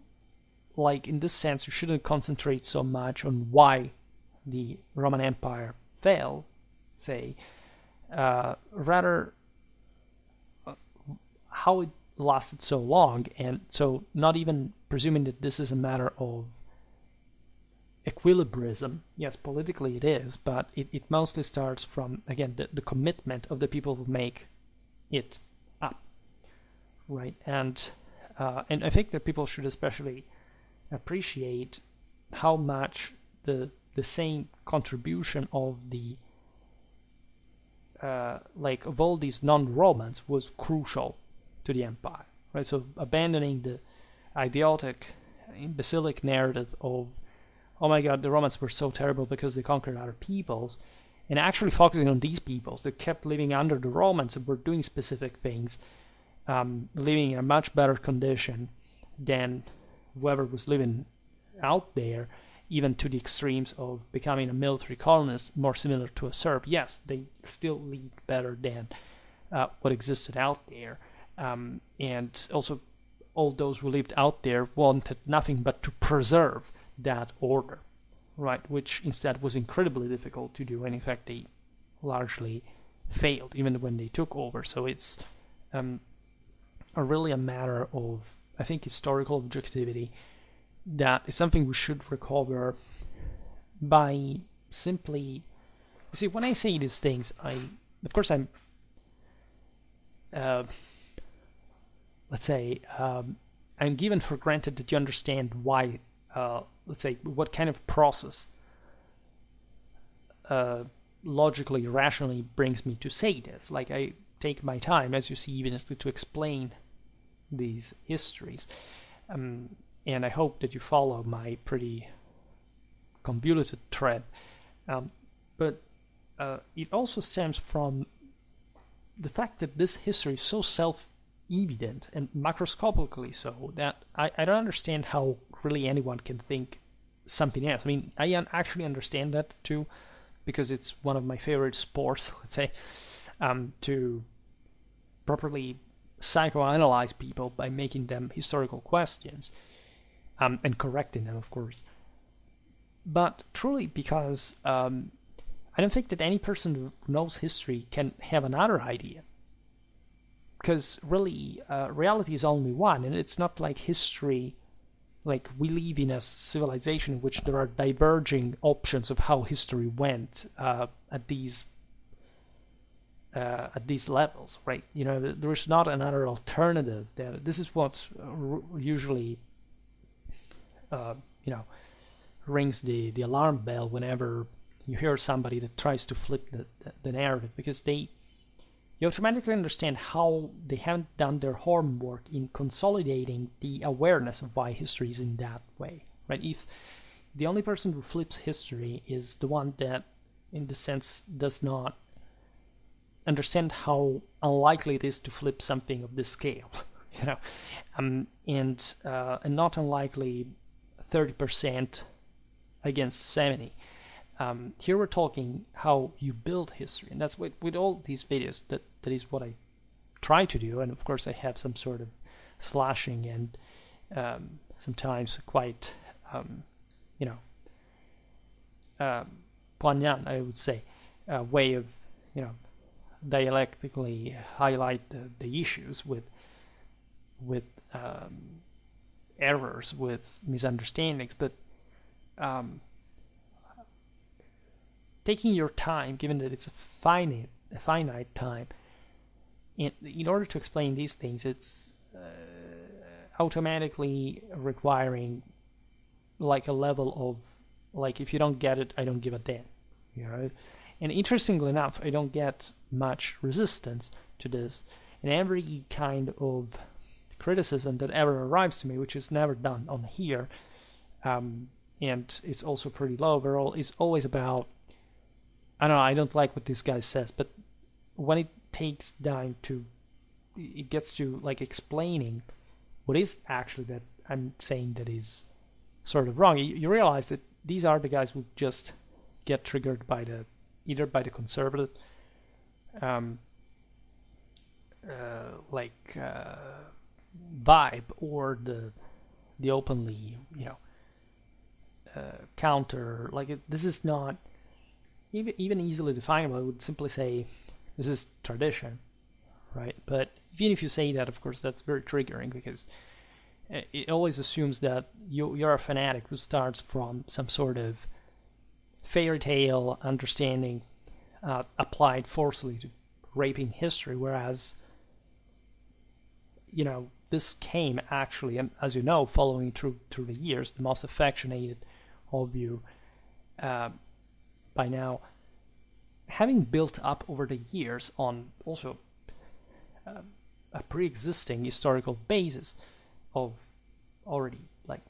like in this sense you shouldn't concentrate so much on why the Roman Empire fell, say, uh, rather how it lasted so long. And so not even presuming that this is a matter of equilibrism, yes, politically it is, but it, it mostly starts from, again, the, the commitment of the people who make it up, right? And uh, and I think that people should especially appreciate how much the the same contribution of the uh, like of all these non-Romans was crucial to the empire, right? So abandoning the idiotic, imbecilic narrative of, oh my god, the Romans were so terrible because they conquered other peoples, and actually focusing on these peoples that kept living under the Romans and were doing specific things, um, living in a much better condition than whoever was living out there, even to the extremes of becoming a military colonist, more similar to a Serb. Yes, they still lived better than uh, what existed out there. Um, and also, all those who lived out there wanted nothing but to preserve that order, right? Which instead was incredibly difficult to do, and in fact they largely failed even when they took over. So it's um, a really a matter of, I think, historical objectivity that is something we should recover by simply, you see, when I say these things, I of course I'm uh, let's say um, I'm given for granted that you understand why uh, let's say what kind of process uh, logically, rationally brings me to say this. Like, I take my time, as you see, even to explain these histories, um, and I hope that you follow my pretty convoluted thread, um, but uh, it also stems from the fact that this history is so self-evident and macroscopically so that I, I don't understand how really anyone can think something else. I mean, I actually understand that too, because it's one of my favorite sports, let's say, um, to properly psychoanalyze people by making them historical questions. Um, and correcting them, of course. But truly, because um, I don't think that any person who knows history can have another idea. Because really, uh, reality is only one, and it's not like history, like we live in a civilization in which there are diverging options of how history went uh, at these uh, at these levels, right? You know, there is not another alternative. This is what usually Uh, you know, rings the, the alarm bell whenever you hear somebody that tries to flip the, the, the narrative, because they you automatically understand how they haven't done their homework in consolidating the awareness of why history is in that way, right? If the only person who flips history is the one that, in the sense, does not understand how unlikely it is to flip something of this scale, you know, um, and uh, and not unlikely thirty percent against seventy. Um, here we're talking how you build history, and that's what, with all these videos, that, that is what I try to do. And of course I have some sort of slashing and um, sometimes quite, um, you know, uh, poignant, I would say, uh, way of, you know, dialectically highlight the, the issues with, with, um, errors, with misunderstandings, but um, taking your time, given that it's a finite, a finite time, in, in order to explain these things, it's uh, automatically requiring like a level of, like, if you don't get it, I don't give a damn, you know. And interestingly enough, I don't get much resistance to this, and every kind of criticism that ever arrives to me, which is never done on here, um, and it's also pretty low overall, is always about, I don't know, I don't like what this guy says. But when it takes time to, it gets to like explaining what is actually that I'm saying that is sort of wrong. You, you realize that these are the guys who just get triggered by the either by the conservative, um, uh, like uh, vibe, or the the openly, you know, uh, counter. Like it, this is not even even easily definable. I would simply say this is tradition, right? But even if you say that, of course, that's very triggering, because it always assumes that you, you're a fanatic who starts from some sort of fairy tale understanding uh, applied forcefully to raping history, whereas, you know, this came actually, and as you know, following through through the years, the most affectionated of you uh, by now, having built up over the years on also uh, a pre-existing historical basis of already like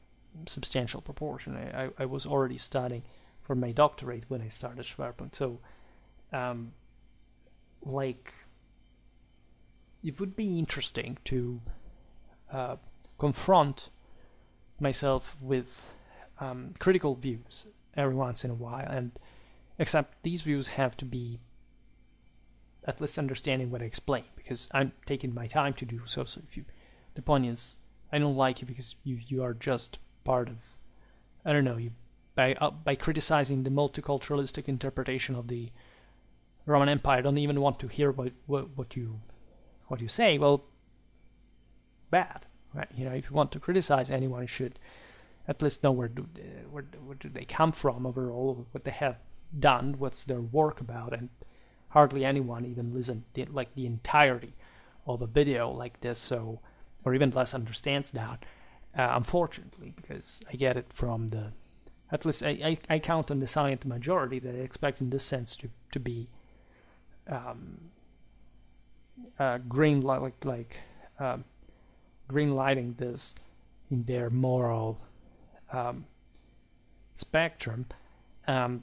substantial proportion. I, I, I was already studying for my doctorate when I started Schwerpunkt, so um, like it would be interesting to uh, confront myself with um, critical views every once in a while, and except these views have to be at least understanding what I explain, because I'm taking my time to do so. So if you, the point is, I don't like you because you, you are just part of, I don't know, you by uh, by criticizing the multiculturalistic interpretation of the Roman Empire. I don't even want to hear what, what, what you what you say. Well, bad, right? You know, if you want to criticize anyone, you should at least know where do uh, where where do they come from overall, what they have done, what's their work about, and hardly anyone even listened to, like, the entirety of a video like this, so. Or even less understands that, uh, unfortunately, because I get it from the, at least I, I, I count on the silent majority that I expect in this sense to, to be um, uh, green light, like, like um, green lighting this in their moral um, spectrum. Um,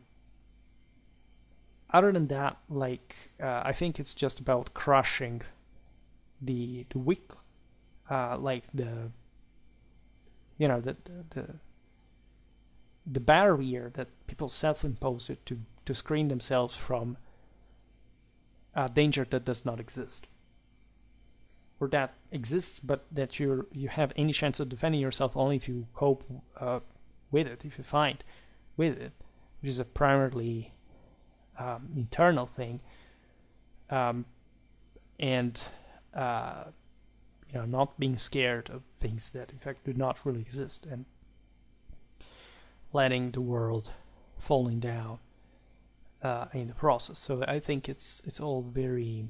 other than that, like, uh, I think it's just about crushing the, the weak, Uh, like the, you know, the, the the barrier that people self-imposed to to screen themselves from a danger that does not exist, or that exists but that you you have any chance of defending yourself only if you cope uh, with it, if you fight with it, which is a primarily um, internal thing, um, and. Uh, You know, not being scared of things that in fact do not really exist, and letting the world falling down uh, in the process. So I think it's it's all very,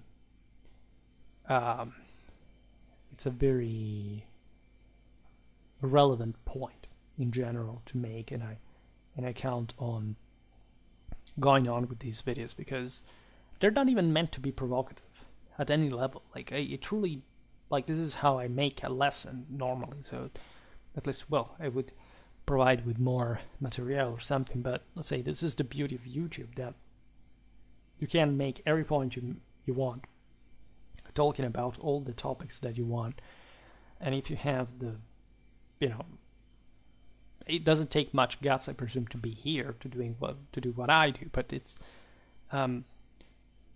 um, it's a very relevant point in general to make, and I and I count on going on with these videos, because they're not even meant to be provocative at any level. Like I, it truly. Like, this is how I make a lesson normally, so at least, well, I would provide with more material or something, but let's say this is the beauty of YouTube, that you can make every point you, you want, talking about all the topics that you want, and if you have the, you know, it doesn't take much guts, I presume, to be here, to doing what, to do what I do, but it's, um,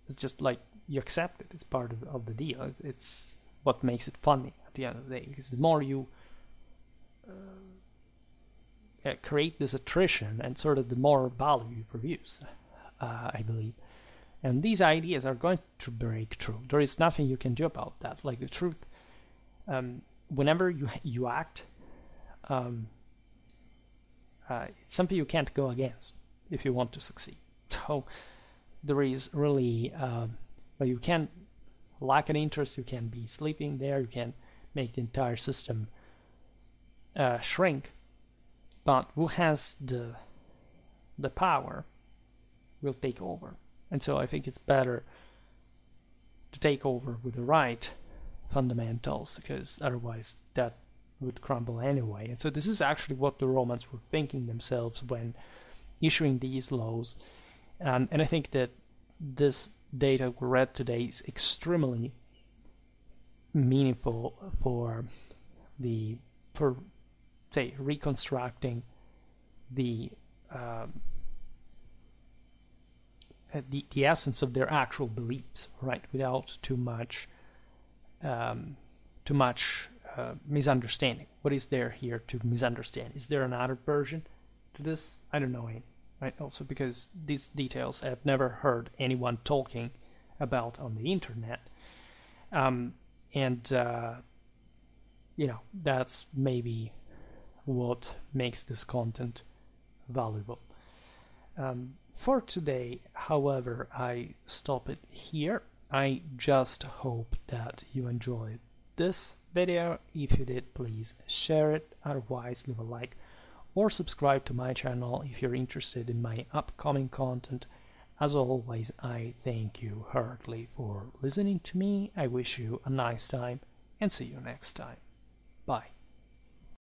it's just like, you accept it, it's part of, of the deal, it, it's... what makes it funny at the end of the day, because the more you uh, create this attrition, and sort of the more value you produce, uh, I believe. And these ideas are going to break through. There is nothing you can do about that. Like the truth, um, whenever you you act, um, uh, it's something you can't go against if you want to succeed. So there is really, uh, but you can't. Lack an interest, you can be sleeping there, you can make the entire system uh, shrink, but who has the the power will take over. And so I think it's better to take over with the right fundamentals, because otherwise that would crumble anyway. And so this is actually what the Romans were thinking themselves when issuing these laws, um, and I think that this data we read today is extremely meaningful for the for say reconstructing the um, the the essence of their actual beliefs, right? Without too much um, too much uh, misunderstanding. What is there here to misunderstand? Is there another version to this? I don't know any, right? Also because these details I've never heard anyone talking about on the internet, um, and uh, you know, that's maybe what makes this content valuable. Um, for today, however, I stop it here. I just hope that you enjoyed this video. If you did, please share it, otherwise leave a like or subscribe to my channel if you're interested in my upcoming content. As always, I thank you heartily for listening to me. I wish you a nice time and see you next time. Bye.